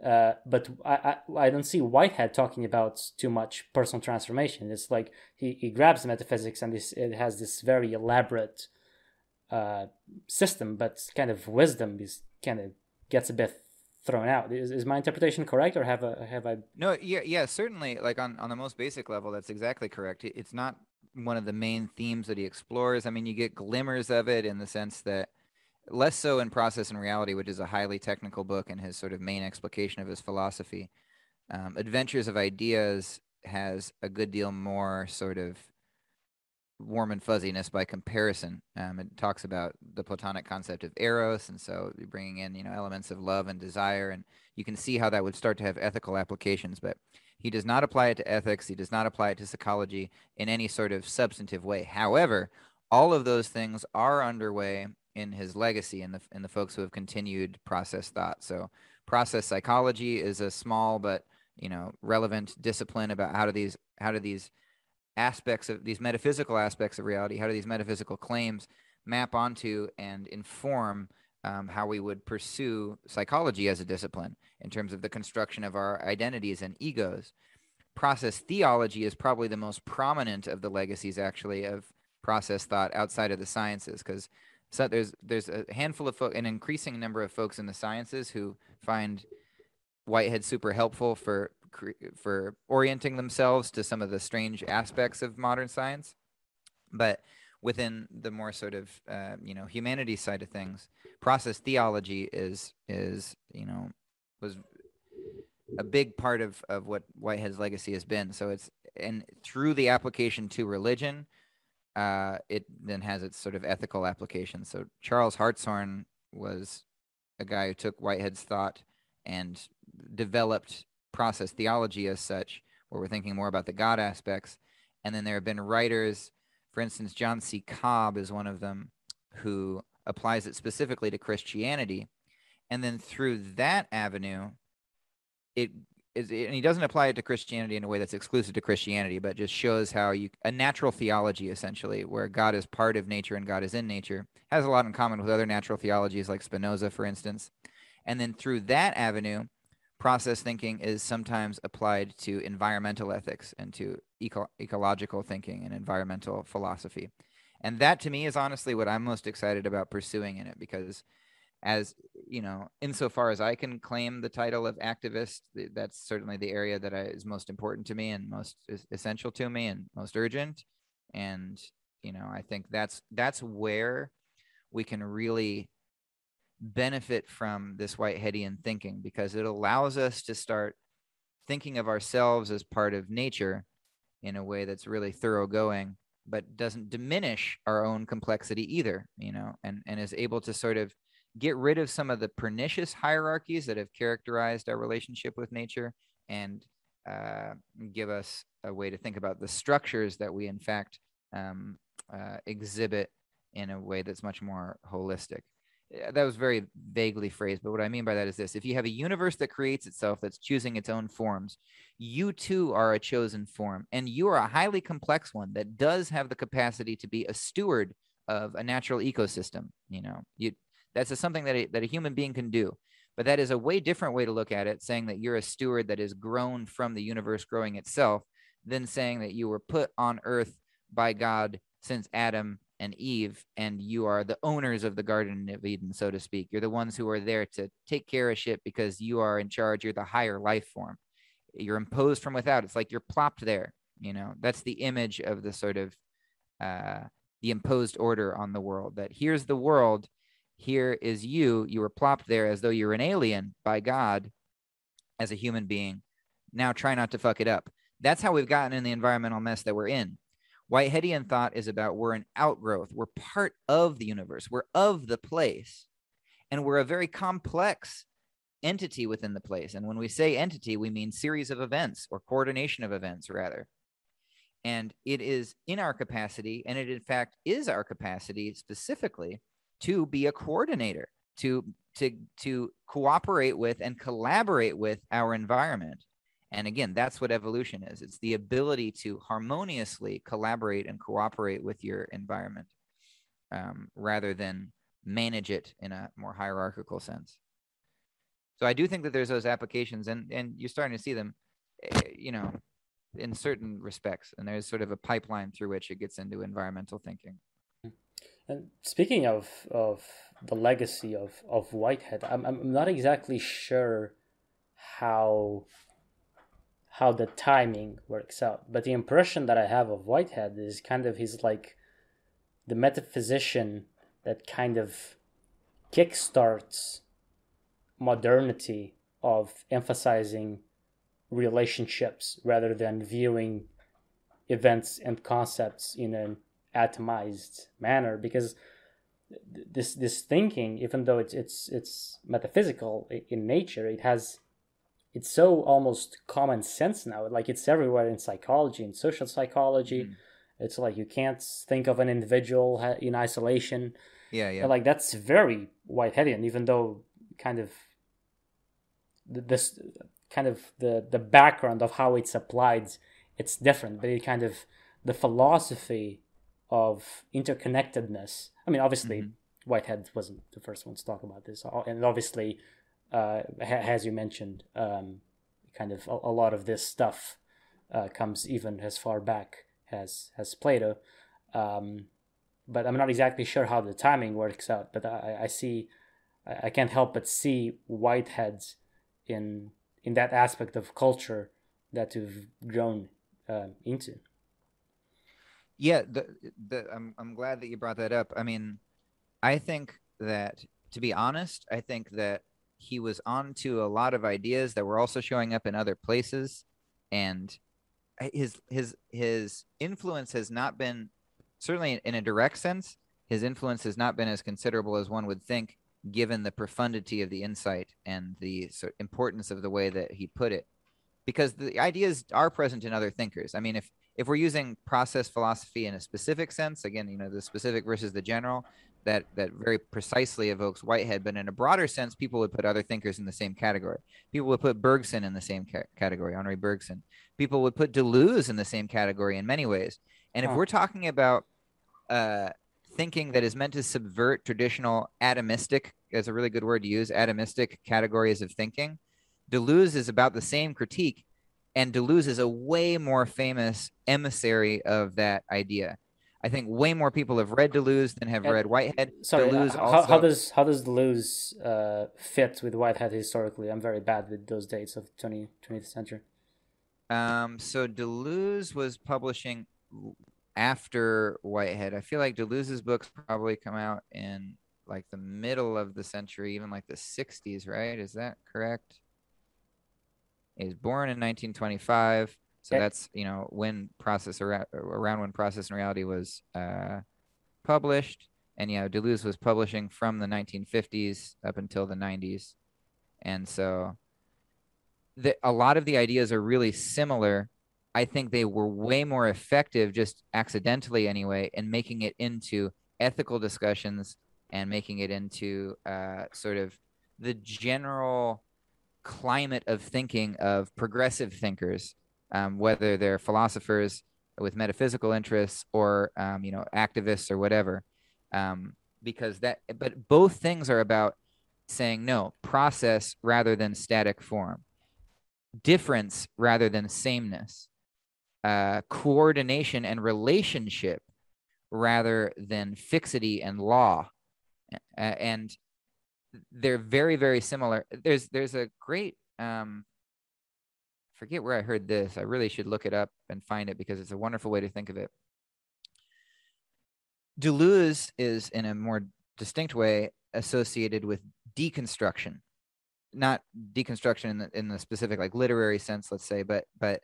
Uh, but I, I, I don't see Whitehead talking about too much personal transformation. It's like he, he grabs the metaphysics and this, it has this very elaborate uh, system, but kind of wisdom is kind of gets a bit thrown out. Is, is my interpretation correct, or have I, have I... No, yeah, yeah, certainly, like on, on the most basic level, that's exactly correct. It's not one of the main themes that he explores. I mean, you get glimmers of it in the sense that, less so in Process and Reality, which is a highly technical book and his sort of main explication of his philosophy. Um, Adventures of Ideas has a good deal more sort of warm and fuzziness by comparison. Um, it talks about the Platonic concept of eros, and so bringing in, you know, elements of love and desire, and you can see how that would start to have ethical applications, but he does not apply it to ethics, he does not apply it to psychology in any sort of substantive way. However, all of those things are underway in his legacy and the, and the folks who have continued process thought. So process psychology is a small but, you know, relevant discipline about how do these, how do these aspects of these metaphysical aspects of reality, how do these metaphysical claims map onto and inform um, how we would pursue psychology as a discipline in terms of the construction of our identities and egos. Process theology is probably the most prominent of the legacies, actually, of process thought outside of the sciences, because so there's there's a handful of folks, an increasing number of folks in the sciences who find Whitehead super helpful for for orienting themselves to some of the strange aspects of modern science. But within the more sort of uh, you know, humanities side of things, process theology is is you know was a big part of of what Whitehead's legacy has been. So it's, and through the application to religion, Uh, it then has its sort of ethical application. So Charles Hartshorne was a guy who took Whitehead's thought and developed process theology as such, where we're thinking more about the God aspects. And then there have been writers, for instance, John C. Cobb is one of them, who applies it specifically to Christianity. And then through that avenue, it Is, and he doesn't apply it to Christianity in a way that's exclusive to Christianity, but just shows how you, a natural theology, essentially, where God is part of nature and God is in nature, has a lot in common with other natural theologies like Spinoza, for instance. And then through that avenue, process thinking is sometimes applied to environmental ethics and to eco- ecological thinking and environmental philosophy. And that, to me, is honestly what I'm most excited about pursuing in it, because as you know, insofar as I can claim the title of activist, that's certainly the area that I, is most important to me and most essential to me and most urgent. And, you know, I think that's that's where we can really benefit from this Whiteheadian thinking, because it allows us to start thinking of ourselves as part of nature in a way that's really thoroughgoing, but doesn't diminish our own complexity either, you know, and, and is able to sort of get rid of some of the pernicious hierarchies that have characterized our relationship with nature and uh, give us a way to think about the structures that we in fact um, uh, exhibit in a way that's much more holistic. That was very vaguely phrased, but what I mean by that is this: if you have a universe that creates itself, that's choosing its own forms, you too are a chosen form, and you are a highly complex one that does have the capacity to be a steward of a natural ecosystem. You know, you, that's a, something that a, that a human being can do, but that is a way different way to look at it, saying that you're a steward that is grown from the universe growing itself, than saying that you were put on earth by God since Adam and Eve, and you are the owners of the Garden of Eden, so to speak. You're the ones who are there to take care of shit because you are in charge. You're the higher life form. You're imposed from without. It's like you're plopped there. You know, that's the image of the sort of uh, the imposed order on the world, that here's the world, here is you. You were plopped there as though you're an alien by God as a human being. Now try not to fuck it up. That's how we've gotten in the environmental mess that we're in. Whiteheadian thought is about we're an outgrowth. We're part of the universe. We're of the place. And we're a very complex entity within the place. And when we say entity, we mean series of events, or coordination of events, rather. And it is in our capacity, and it in fact is our capacity specifically, to be a coordinator, to, to, to cooperate with and collaborate with our environment. And again, that's what evolution is. It's the ability to harmoniously collaborate and cooperate with your environment, um, rather than manage it in a more hierarchical sense. So I do think that there's those applications, and, and you're starting to see them, you know, in certain respects. And there's sort of a pipeline through which it gets into environmental thinking. And speaking of, of the legacy of, of Whitehead, I'm, I'm not exactly sure how... how the timing works out. But the impression that I have of Whitehead is kind of he's like the metaphysician that kind of kickstarts modernity of emphasizing relationships rather than viewing events and concepts in an atomized manner. Because this this thinking, even though it's it's it's metaphysical in nature, it has... it's so almost common sense now. Like, it's everywhere in psychology, in social psychology. Mm. It's like you can't think of an individual in isolation. Yeah, yeah. But like, that's very Whiteheadian, even though kind of this kind of the, the background of how it's applied, it's different. But it kind of the philosophy of interconnectedness. I mean, obviously, mm-hmm. Whitehead wasn't the first one to talk about this, and obviously. Uh, as you mentioned, um, kind of a, a lot of this stuff uh, comes even as far back as as Plato, um, but I'm not exactly sure how the timing works out. But I, I see, I can't help but see Whitehead in in that aspect of culture that you've grown uh, into. Yeah, the, the, I'm I'm glad that you brought that up. I mean, I think that, to be honest, I think that. He was on to a lot of ideas that were also showing up in other places, and his his his influence has not been, certainly in a direct sense, his influence has not been as considerable as one would think, given the profundity of the insight and the sort of importance of the way that he put it, because the ideas are present in other thinkers. I mean, if if we're using process philosophy in a specific sense, again, you know, the specific versus the general, that that very precisely evokes Whitehead. But in a broader sense, people would put other thinkers in the same category. People would put Bergson in the same ca category, Henri Bergson. People would put Deleuze in the same category in many ways. And if oh. we're talking about uh, thinking that is meant to subvert traditional atomistic, that's a really good word to use, atomistic categories of thinking, Deleuze is about the same critique, and Deleuze is a way more famous emissary of that idea. I think way more people have read Deleuze than have and, read Whitehead. Sorry, Deleuze uh, how, also... how does how does Deleuze uh, fit with Whitehead historically? I'm very bad with those dates of twentieth century. Um, so Deleuze was publishing after Whitehead. I feel like Deleuze's books probably come out in like the middle of the century, even like the sixties, right? Is that correct? He was born in nineteen twenty-five. So that's, you know, when process around, around when Process and Reality was uh, published. And, you know, Deleuze was publishing from the nineteen fifties up until the nineties. And so the, a lot of the ideas are really similar. I think they were way more effective, just accidentally anyway, in making it into ethical discussions and making it into uh, sort of the general climate of thinking of progressive thinkers, um, whether they're philosophers with metaphysical interests or, um, you know, activists or whatever. Um, because that, but both things are about saying, no, process rather than static form, difference rather than sameness, uh, coordination and relationship rather than fixity and law. Uh, and they're very, very similar. There's there's a great, um, I forget where I heard this. I really should look it up and find it because it's a wonderful way to think of it. Deleuze is, in a more distinct way, associated with deconstruction, not deconstruction in the, in the specific like literary sense, let's say, but but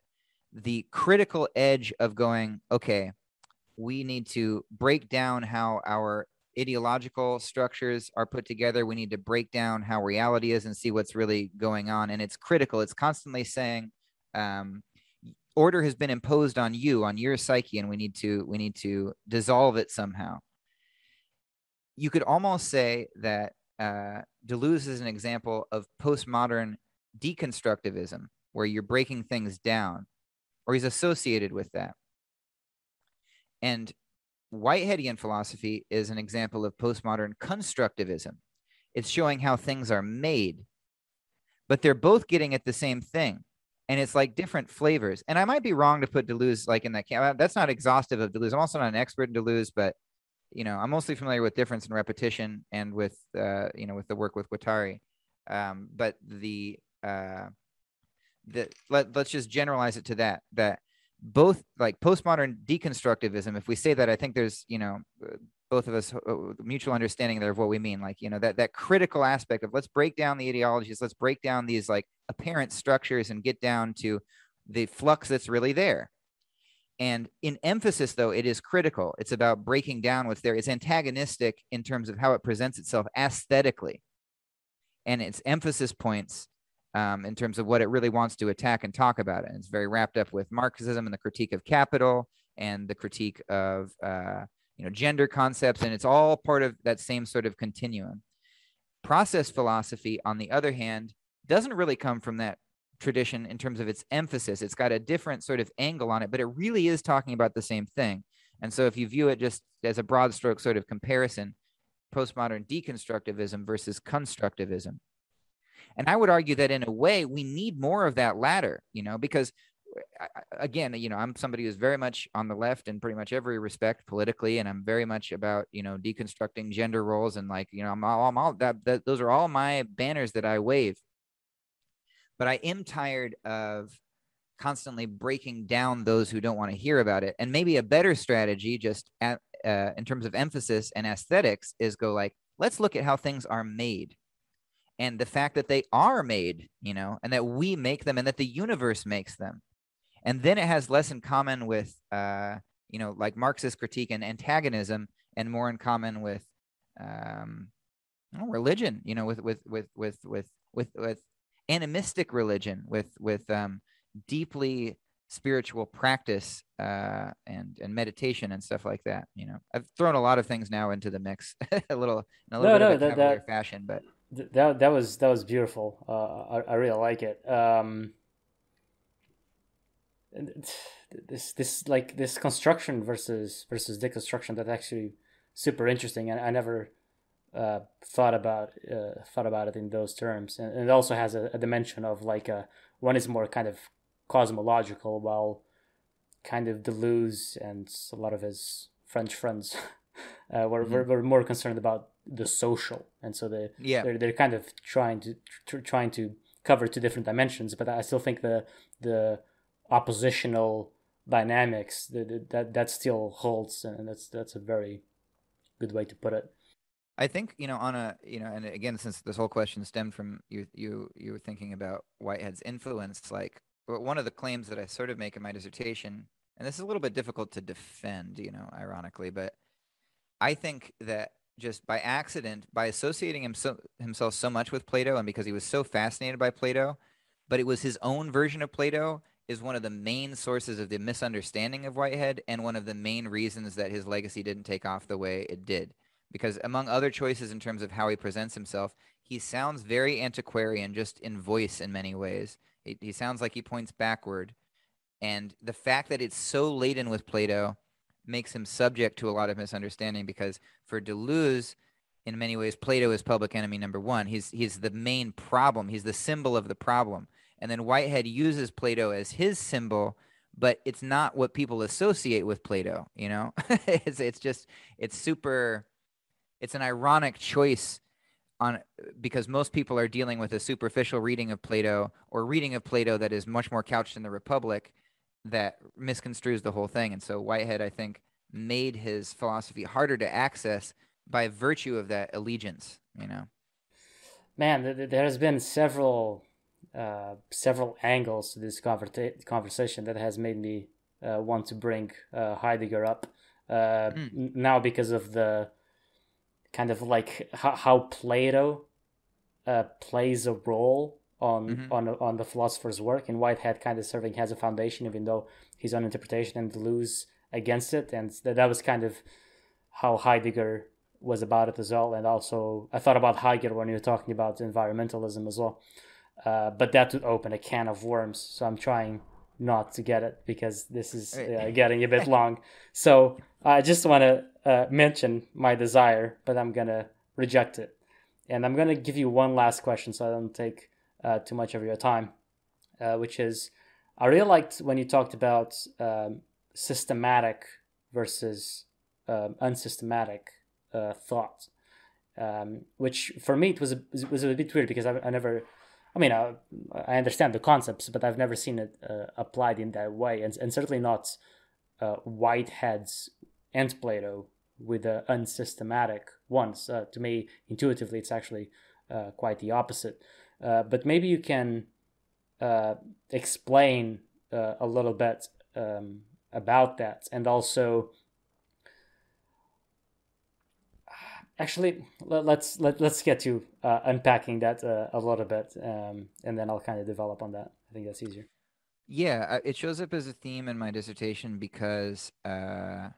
the critical edge of going, okay, we need to break down how our ideological structures are put together. We need to break down how reality is and see what's really going on. And it's critical. It's constantly saying, um, order has been imposed on you, on your psyche, and we need to we need to dissolve it somehow. You could almost say that uh, Deleuze is an example of postmodern deconstructivism, where you're breaking things down, or he's associated with that. And Whiteheadian philosophy is an example of postmodern constructivism. It's showing how things are made, but they're both getting at the same thing. And it's like different flavors. And I might be wrong to put Deleuze like in that camp. That's not exhaustive of Deleuze. I'm also not an expert in Deleuze, but you know, I'm mostly familiar with difference and repetition and with, uh, you know, with the work with Guattari. Um, but the, uh, the let, let's just generalize it to that, that both like postmodern deconstructivism, if we say that, I think there's, you know, both of us uh, mutual understanding there of what we mean. Like, you know, that, that critical aspect of let's break down the ideologies, let's break down these like apparent structures and get down to the flux that's really there. And in emphasis, though, it is critical. It's about breaking down what's there. It's antagonistic in terms of how it presents itself aesthetically. And its emphasis points um, in terms of what it really wants to attack and talk about. And it's very wrapped up with Marxism and the critique of capital and the critique of uh, you know, gender concepts. And it's all part of that same sort of continuum. Process philosophy, on the other hand, doesn't really come from that tradition in terms of its emphasis. It's got a different sort of angle on it, but it really is talking about the same thing. And so if you view it just as a broad stroke sort of comparison, postmodern deconstructivism versus constructivism. And I would argue that in a way we need more of that latter, you know, because again, you know, I'm somebody who's very much on the left in pretty much every respect politically, and I'm very much about, you know, deconstructing gender roles and like, you know, I'm all, I'm all that, that those are all my banners that I wave. But I am tired of constantly breaking down those who don't want to hear about it. And maybe a better strategy just at, uh, in terms of emphasis and aesthetics is go like, let's look at how things are made and the fact that they are made, you know, and that we make them and that the universe makes them. And then it has less in common with, uh, you know, like Marxist critique and antagonism and more in common with um, religion, you know, with, with, with, with, with, with, with animistic religion, with with um, deeply spiritual practice uh, and and meditation and stuff like that. You know, I've thrown a lot of things now into the mix, a little in a little no, bit no, of a cavalier that, fashion, but that that was that was beautiful. Uh, I I really like it. Um, this this like this construction versus versus deconstruction, that's actually super interesting, and I, I never. Uh, thought about uh, thought about it in those terms, and, and it also has a, a dimension of like a one is more kind of cosmological, while kind of Deleuze and a lot of his French friends uh, were, mm-hmm. were were more concerned about the social, and so they yeah. they're they're kind of trying to tr trying to cover two different dimensions. But I still think the the oppositional dynamics the, the, that that still holds, and that's that's a very good way to put it. I think, you know, on a, you know, and again, since this whole question stemmed from you, you, you were thinking about Whitehead's influence, like one of the claims that I sort of make in my dissertation, and this is a little bit difficult to defend, you know, ironically, but I think that just by accident, by associating himself, himself so much with Plato, and because he was so fascinated by Plato, but it was his own version of Plato, is one of the main sources of the misunderstanding of Whitehead and one of the main reasons that his legacy didn't take off the way it did. Because among other choices in terms of how he presents himself, he sounds very antiquarian just in voice in many ways. It, he sounds like he points backward. And the fact that it's so laden with Plato makes him subject to a lot of misunderstanding, because for Deleuze, in many ways, Plato is public enemy number one. He's, he's the main problem. He's the symbol of the problem. And then Whitehead uses Plato as his symbol, but it's not what people associate with Plato, you know? it's, it's just, it's super, it's an ironic choice on, because most people are dealing with a superficial reading of Plato or reading of Plato that is much more couched in the Republic that misconstrues the whole thing. And so Whitehead, I think, made his philosophy harder to access by virtue of that allegiance, you know? Man, th- th- there has been several... Uh, several angles to this conversa- conversation that has made me uh, want to bring uh, Heidegger up uh, mm. n- now because of the kind of like h- how Plato uh, plays a role on, mm-hmm. on on the philosopher's work, and Whitehead kind of serving as a foundation, even though his own interpretation and Deleuze against it, and th- that was kind of how Heidegger was about it as well. And also I thought about Heidegger when you were talking about environmentalism as well. Uh, but that would open a can of worms, so I'm trying not to get it because this is uh, getting a bit long. So I just want to uh, mention my desire, but I'm going to reject it. And I'm going to give you one last question so I don't take uh, too much of your time, uh, which is, I really liked when you talked about um, systematic versus um, unsystematic uh, thought, um, which for me it was a, it was a bit weird because I, I never... I mean, I, I understand the concepts, but I've never seen it uh, applied in that way, and, and certainly not uh, Whitehead's and Plato with the unsystematic ones. Uh, to me, intuitively, it's actually uh, quite the opposite. Uh, but maybe you can uh, explain uh, a little bit um, about that, and also, actually, let's let, let's get to uh, unpacking that uh, a little bit, um, and then I'll kind of develop on that. I think that's easier. Yeah, it shows up as a theme in my dissertation because uh,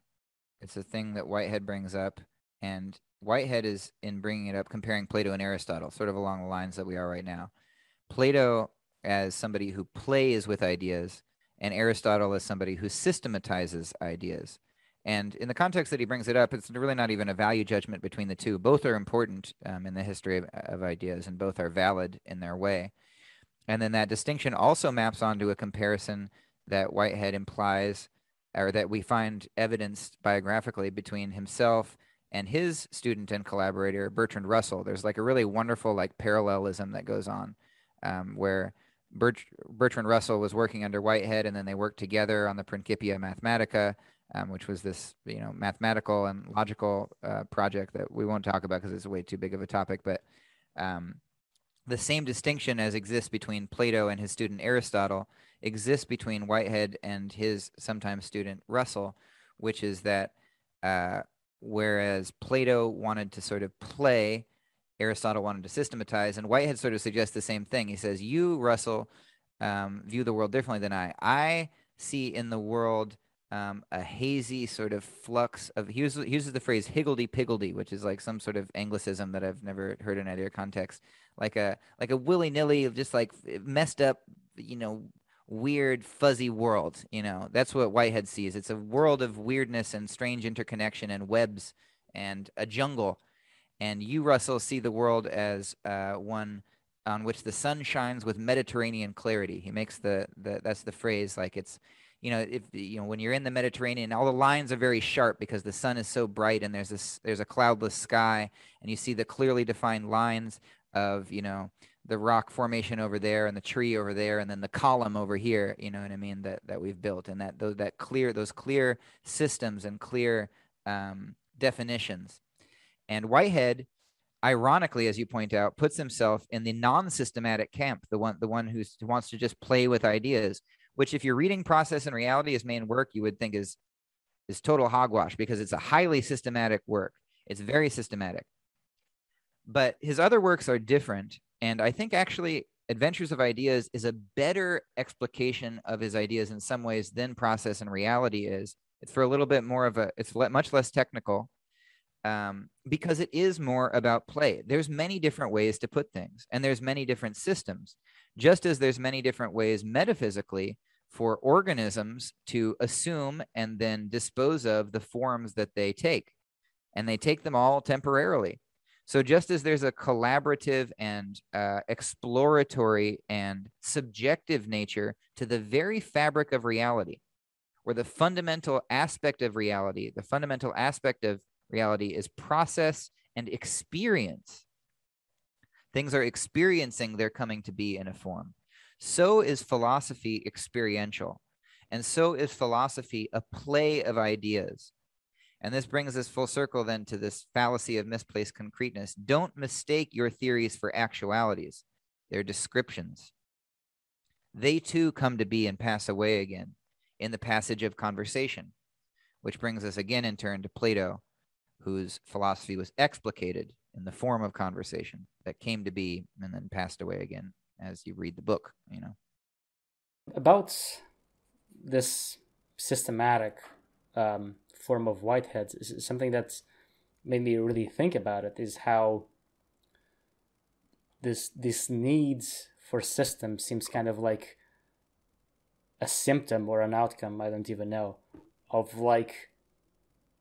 it's a thing that Whitehead brings up, and Whitehead is, in bringing it up, comparing Plato and Aristotle, sort of along the lines that we are right now. Plato as somebody who plays with ideas, and Aristotle as somebody who systematizes ideas. And in the context that he brings it up, it's really not even a value judgment between the two. Both are important um, in the history of, of ideas, and both are valid in their way. And then that distinction also maps onto a comparison that Whitehead implies, or that we find evidenced biographically, between himself and his student and collaborator, Bertrand Russell. There's like a really wonderful like parallelism that goes on um, where Bert- Bertrand Russell was working under Whitehead, and then they worked together on the Principia Mathematica, Um, which was this, you know, mathematical and logical uh, project that we won't talk about because it's way too big of a topic. But um, the same distinction as exists between Plato and his student Aristotle exists between Whitehead and his sometimes student Russell, which is that uh, whereas Plato wanted to sort of play, Aristotle wanted to systematize, and Whitehead sort of suggests the same thing. He says, you, Russell, um, view the world differently than I. I see in the world... Um, a hazy sort of flux of, he uses, he uses the phrase higgledy-piggledy, which is like some sort of Anglicism that I've never heard in any other context, like a like a willy-nilly, just like messed up, you know, weird, fuzzy world, you know. That's what Whitehead sees. It's a world of weirdness and strange interconnection and webs and a jungle. And you, Russell, see the world as uh, one on which the sun shines with Mediterranean clarity. He makes the, the that's the phrase, like it's, you know, if you know when you're in the Mediterranean, all the lines are very sharp because the sun is so bright, and there's this there's a cloudless sky, and you see the clearly defined lines of, you know, the rock formation over there and the tree over there, and then the column over here. You know what I mean? That that we've built, and that those that clear those clear systems and clear um, definitions. And Whitehead, ironically, as you point out, puts himself in the non-systematic camp, the one the one who's, who wants to just play with ideas, which if you're reading Process and Reality, his main work, you would think is is total hogwash because it's a highly systematic work. It's very systematic. But his other works are different. And I think actually Adventures of Ideas is a better explication of his ideas in some ways than Process and Reality is. It's for a little bit more of a, it's le- much less technical um, because it is more about play. There's many different ways to put things, and there's many different systems, just as there's many different ways metaphysically for organisms to assume and then dispose of the forms that they take, and they take them all temporarily. So just as there's a collaborative and uh, exploratory and subjective nature to the very fabric of reality, where the fundamental aspect of reality, the fundamental aspect of reality is process and experience. Things are experiencing their coming to be in a form. So is philosophy experiential, and so is philosophy a play of ideas. And this brings us full circle then to this fallacy of misplaced concreteness. Don't mistake your theories for actualities. They're descriptions. They too come to be and pass away again in the passage of conversation, which brings us again in turn to Plato, whose philosophy was explicated in the form of conversation that came to be and then passed away again as you read the book, you know. About this systematic um form of Whitehead's, is something that's made me really think about it, is how this this needs for system seems kind of like a symptom or an outcome, I don't even know, of like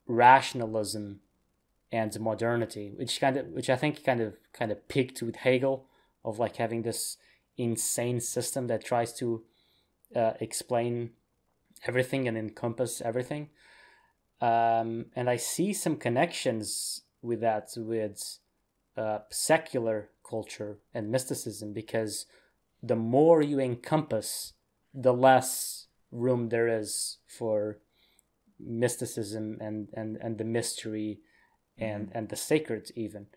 rationalism and modernity, which kind of which I think kind of kind of peaked with Hegel, of like having this insane system that tries to uh, explain everything and encompass everything. Um, and I see some connections with that, with uh, secular culture and mysticism, because the more you encompass, the less room there is for mysticism and, and, and the mystery and, mm-hmm. and the sacred even.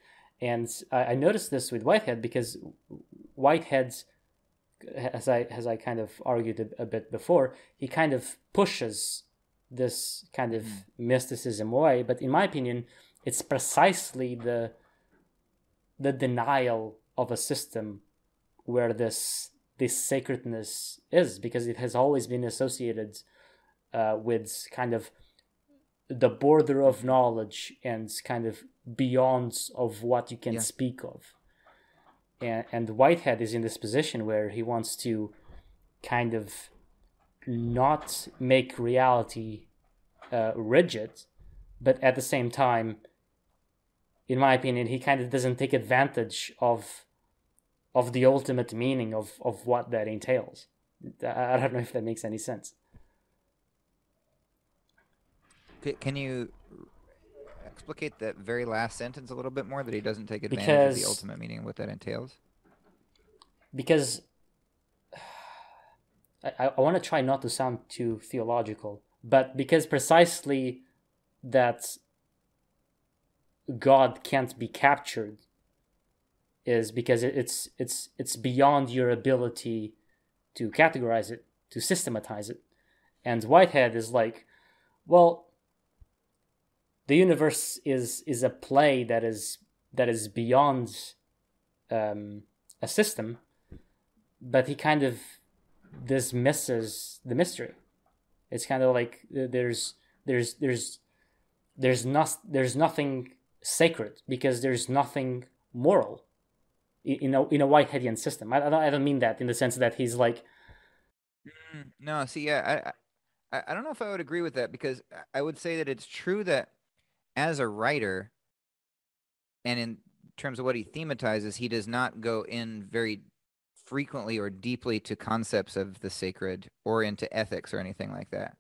And I, I noticed this with Whitehead, because Whitehead, as I, as I kind of argued a, a bit before, he kind of pushes this kind of mysticism way, but in my opinion, it's precisely the the denial of a system where this this sacredness is, because it has always been associated uh, with kind of the border of knowledge and kind of beyond of what you can yeah. speak of. And, and Whitehead is in this position where he wants to kind of not make reality uh, rigid, but at the same time, in my opinion, he kind of doesn't take advantage of of the ultimate meaning of, of what that entails. I don't know if that makes any sense. Can you explicate that very last sentence a little bit more, that he doesn't take advantage because, of the ultimate meaning and what that entails? Because I, I want to try not to sound too theological, but because precisely that God can't be captured is because it's it's it's beyond your ability to categorize it, to systematize it. And Whitehead is like, well, the universe is is a play that is that is beyond um, a system, but he kind of this misses the mystery. It's kind of like there's there's there's there's not there's nothing sacred because there's nothing moral in a in a Whiteheadian system. I don't I don't mean that in the sense that he's like. No, see, yeah, I, I I don't know if I would agree with that, because I would say that it's true that as a writer, and in terms of what he thematizes, he does not go in very frequently or deeply to concepts of the sacred or into ethics or anything like that.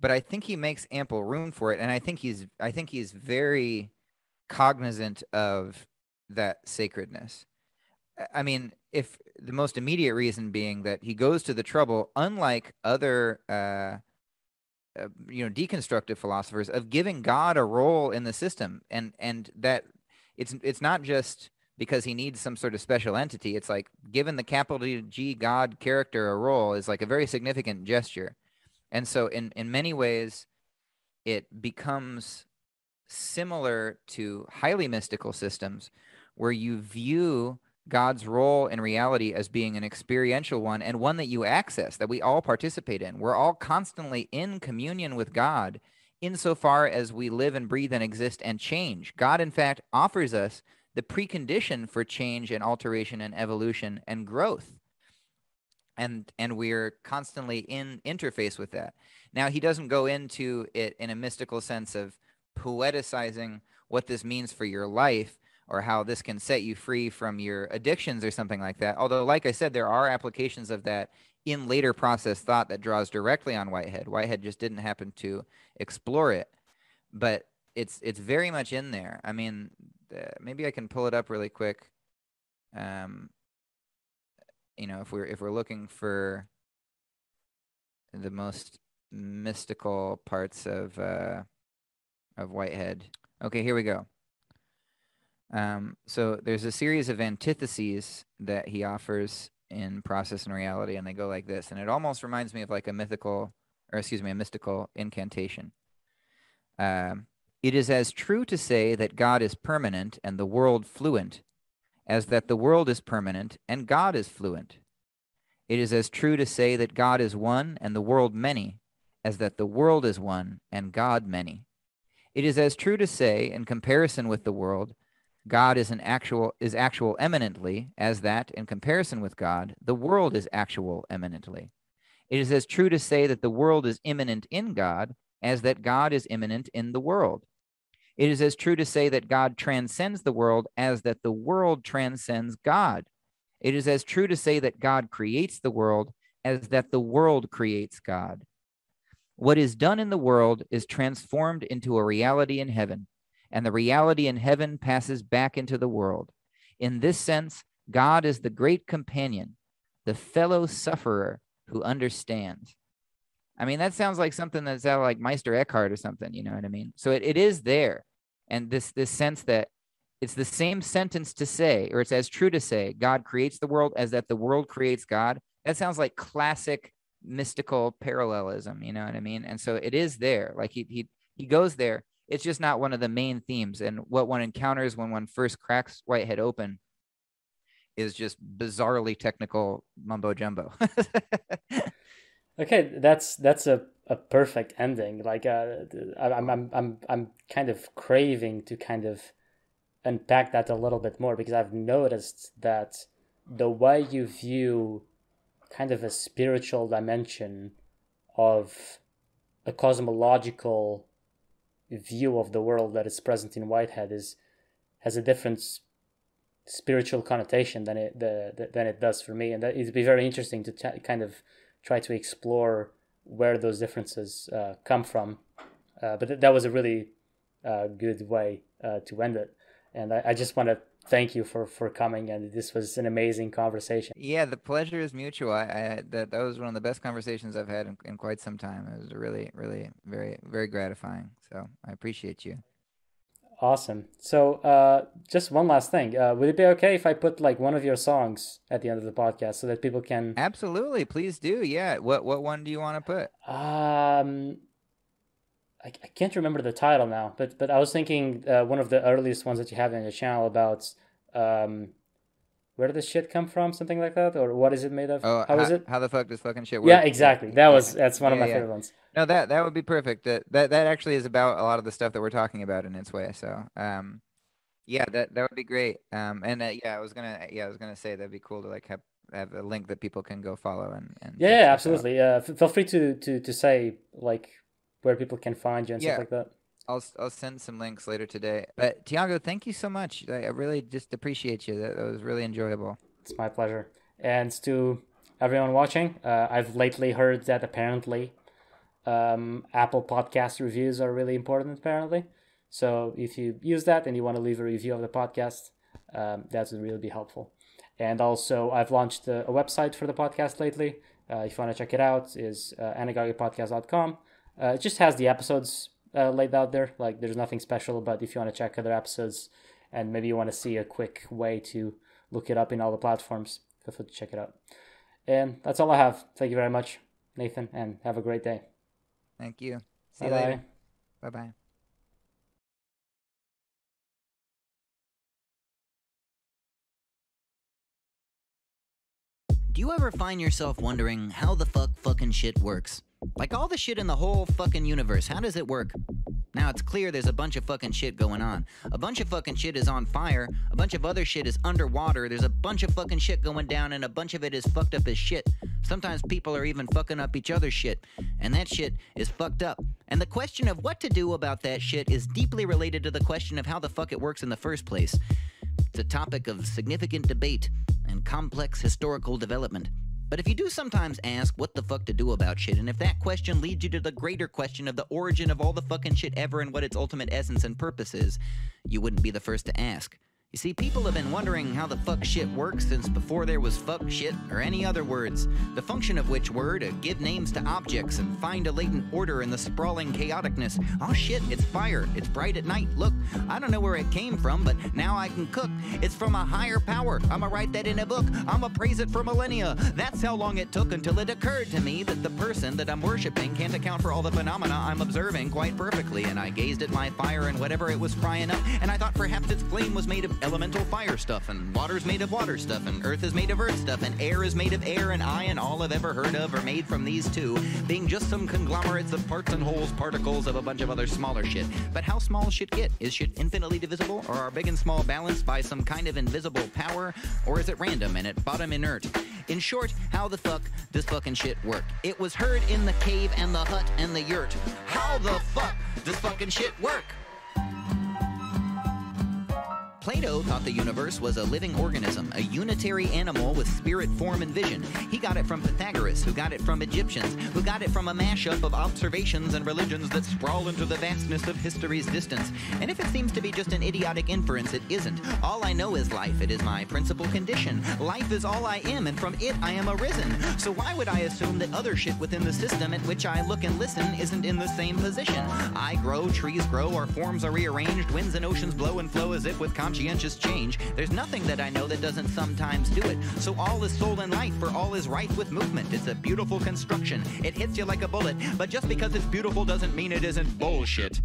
But I think he makes ample room for it, and I think he's I think he's very cognizant of that sacredness. I mean, if the most immediate reason being that he goes to the trouble, unlike other uh, uh, you know, deconstructive philosophers, of giving God a role in the system, and and that it's it's not just because he needs some sort of special entity. It's like giving the capital G God character a role is like a very significant gesture. And so in, in many ways, it becomes similar to highly mystical systems where you view God's role in reality as being an experiential one, and one that you access, that we all participate in. We're all constantly in communion with God insofar as we live and breathe and exist and change. God, in fact, offers us the precondition for change and alteration and evolution and growth. And, and we're constantly in interface with that. Now, he doesn't go into it in a mystical sense of poeticizing what this means for your life, or how this can set you free from your addictions or something like that. Although, like I said, there are applications of that in later process thought that draws directly on Whitehead. Whitehead just didn't happen to explore it, but it's it's very much in there. I mean, uh, maybe I can pull it up really quick. Um, you know, if we're if we're looking for the most mystical parts of uh, of Whitehead. Okay, here we go. Um, so there's a series of antitheses that he offers in Process and Reality, and they go like this, and it almost reminds me of like a mythical, or excuse me, a mystical incantation. Um, it is as true to say that God is permanent and the world fluent, as that the world is permanent and God is fluent. It is as true to say that God is one and the world many, as that the world is one and God many. It is as true to say, in comparison with the world, God is an actual is actual eminently, as that, in comparison with God, the world is actual eminently. It is as true to say that the world is immanent in God, as that God is immanent in the world. It is as true to say that God transcends the world, as that the world transcends God. It is as true to say that God creates the world, as that the world creates God. What is done in the world is transformed into a reality in heaven, and the reality in heaven passes back into the world. In this sense, God is the great companion, the fellow sufferer who understands. I mean, that sounds like something that's out of like Meister Eckhart or something, you know what I mean? So it, it is there. And this, this sense that it's the same sentence to say, or it's as true to say, God creates the world as that the world creates God. That sounds like classic mystical parallelism, you know what I mean? And so it is there. Like he he he goes there. It's just not one of the main themes, and what one encounters when one first cracks Whitehead open is just bizarrely technical mumbo jumbo. Okay, that's that's a, a perfect ending. Like uh, I'm I'm I'm I'm kind of craving to kind of unpack that a little bit more, because I've noticed that the way you view kind of a spiritual dimension of a cosmological view of the world that is present in Whitehead is has a different spiritual connotation than it the, the than it does for me, and that it'd be very interesting to t- kind of try to explore where those differences uh, come from. Uh, but th- that was a really uh, good way uh, to end it, and I, I just want to thank you for for coming, and this was an amazing conversation. Yeah, the pleasure is mutual. I, I that that was one of the best conversations I've had in, in quite some time. It was really, really, very, very gratifying. So I appreciate you. Awesome. So uh, just one last thing. Uh, would it be okay if I put like one of your songs at the end of the podcast so that people can? Absolutely, please do. Yeah. What what one do you want to put? Um. I can't remember the title now, but but I was thinking uh, one of the earliest ones that you have in your channel about um, where did this shit come from, something like that, or what is it made of? Oh, how is it? How the fuck does fucking shit work? Yeah, exactly. That was that's one yeah, of my yeah. favorite ones. No, that that would be perfect. That, that that actually is about a lot of the stuff that we're talking about in its way. So um, yeah, that that would be great. Um, and uh, yeah, I was gonna yeah I was gonna say that'd be cool to like have, have a link that people can go follow and, and yeah, yeah absolutely. Uh, feel free to to to say like where people can find you and yeah. stuff like that. I'll I'll send some links later today. But Tiago, thank you so much. I really just appreciate you. That, that was really enjoyable. It's my pleasure. And to everyone watching, uh, I've lately heard that apparently um, Apple podcast reviews are really important apparently. So if you use that and you want to leave a review of the podcast, um, that would really be helpful. And also I've launched a, a website for the podcast lately. Uh, if you want to check it out, is uh, anagogy podcast dot com. Uh, it just has the episodes uh, laid out there. Like, there's nothing special, but if you want to check other episodes and maybe you want to see a quick way to look it up in all the platforms, feel free to check it out. And that's all I have. Thank you very much, Nathan, and have a great day. Thank you. See Bye-bye. you later. Bye-bye. Do you ever find yourself wondering how the fuck fucking shit works? Like all the shit in the whole fucking universe, how does it work? Now it's clear there's a bunch of fucking shit going on. A bunch of fucking shit is on fire, a bunch of other shit is underwater, there's a bunch of fucking shit going down and a bunch of it is fucked up as shit. Sometimes people are even fucking up each other's shit, and that shit is fucked up. And the question of what to do about that shit is deeply related to the question of how the fuck it works in the first place. It's a topic of significant debate and complex historical development. But if you do sometimes ask what the fuck to do about shit, and if that question leads you to the greater question of the origin of all the fucking shit ever and what its ultimate essence and purpose is, you wouldn't be the first to ask. You see, people have been wondering how the fuck shit works since before there was fuck shit or any other words, the function of which were to give names to objects and find a latent order in the sprawling chaoticness. Oh shit, it's fire. It's bright at night. Look, I don't know where it came from, but now I can cook. It's from a higher power. I'ma write that in a book. I'ma praise it for millennia. That's how long it took until it occurred to me that the person that I'm worshiping can't account for all the phenomena I'm observing quite perfectly, and I gazed at my fire and whatever it was frying up, and I thought perhaps its flame was made of elemental fire stuff, and water's made of water stuff, and earth is made of earth stuff, and air is made of air, and I and all I've ever heard of are made from these two, being just some conglomerates of parts and wholes, particles of a bunch of other smaller shit. But how small should shit get? Is shit infinitely divisible, or are big and small balanced by some kind of invisible power, or is it random and at bottom inert? In short, how the fuck does fucking shit work? It was heard in the cave and the hut and the yurt. How the fuck does fucking shit work? Plato thought the universe was a living organism, a unitary animal with spirit, form, and vision. He got it from Pythagoras, who got it from Egyptians, who got it from a mashup of observations and religions that sprawl into the vastness of history's distance. And if it seems to be just an idiotic inference, it isn't. All I know is life. It is my principal condition. Life is all I am, and from it I am arisen. So why would I assume that other shit within the system at which I look and listen isn't in the same position? I grow, trees grow, our forms are rearranged, winds and oceans blow and flow as if with consciousness. Conscientious change. There's nothing that I know that doesn't sometimes do it. So all is soul and light, for all is right with movement. It's a beautiful construction. It hits you like a bullet, but just because it's beautiful doesn't mean it isn't bullshit.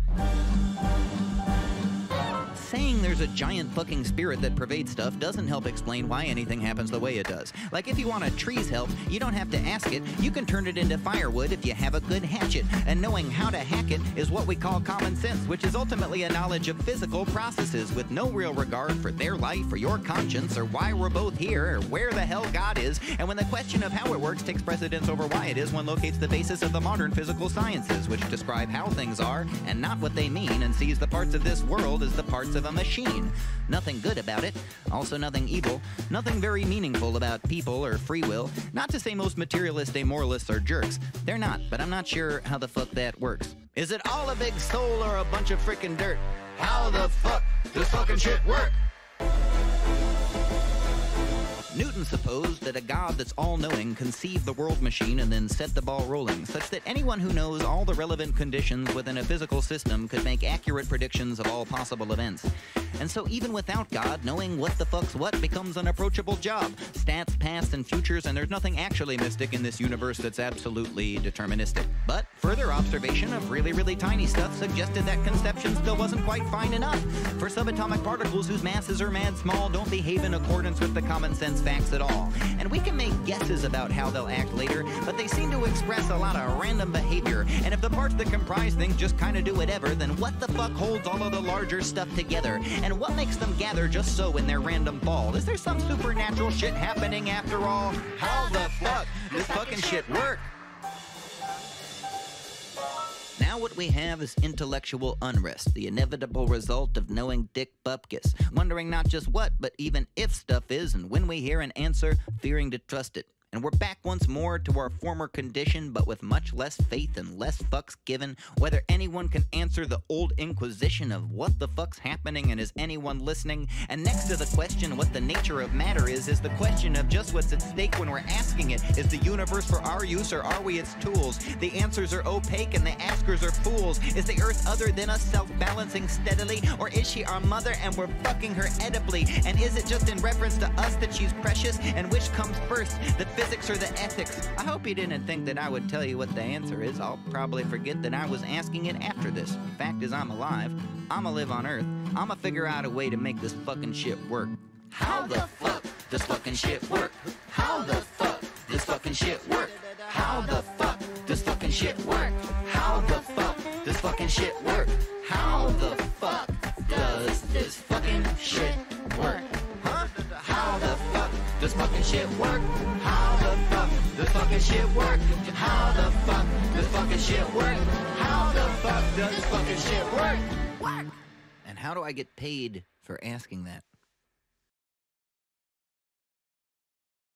Saying there's a giant fucking spirit that pervades stuff doesn't help explain why anything happens the way it does. Like if you want a tree's help, you don't have to ask it. You can turn it into firewood if you have a good hatchet. And knowing how to hack it is what we call common sense, which is ultimately a knowledge of physical processes with no real regard for their life or your conscience or why we're both here or where the hell God is. And when the question of how it works takes precedence over why it is, one locates the basis of the modern physical sciences, which describe how things are and not what they mean, and sees the parts of this world as the parts of a machine. Nothing good about it, also nothing evil, nothing very meaningful about people or free will. Not to say most materialist amoralists are jerks. They're not, but I'm not sure how the fuck that works. Is it all a big soul or a bunch of frickin' dirt? How the fuck does fucking shit work? Newton supposed that a god that's all-knowing conceived the world machine and then set the ball rolling, such that anyone who knows all the relevant conditions within a physical system could make accurate predictions of all possible events. And so even without God, knowing what the fuck's what becomes an approachable job. Stats, past, and futures, and there's nothing actually mystic in this universe that's absolutely deterministic. But further observation of really, really tiny stuff suggested that conception still wasn't quite fine enough. For subatomic particles whose masses are mad small don't behave in accordance with the common sense facts at all. And we can make guesses about how they'll act later, but they seem to express a lot of random behavior. And if the parts that comprise things just kind of do whatever, then what the fuck holds all of the larger stuff together? And what makes them gather just so in their random ball? Is there some supernatural shit happening after all? How the fuck does fucking shit work? Now what we have is intellectual unrest, the inevitable result of knowing Dick Bupkis, wondering not just what, but even if stuff is, and when we hear an answer, fearing to trust it. And we're back once more to our former condition, but with much less faith and less fucks given. Whether anyone can answer the old inquisition of what the fuck's happening and is anyone listening? And next to the question what the nature of matter is, is the question of just what's at stake when we're asking it. Is the universe for our use or are we its tools? The answers are opaque and the askers are fools. Is the earth other than us self-balancing steadily? Or is she our mother and we're fucking her edibly? And is it just in reference to us that she's precious? And which comes first? The physics or the ethics? I hope you didn't think that I would tell you what the answer is. I'll probably forget that I was asking it after this. The fact is I'm alive. I'ma live on Earth. I'ma figure out a way to make this fucking shit work. How the fuck does fucking shit work? How the fuck this fucking shit work? How the fuck does fucking shit work? How the fuck does fucking shit work? How the fuck does this fucking shit work? Huh? How the fuck does fucking shit work? How the fuck does fucking shit work? How the fuck does fucking shit work? How the fuck does fucking shit work? Work! And how do I get paid for asking that?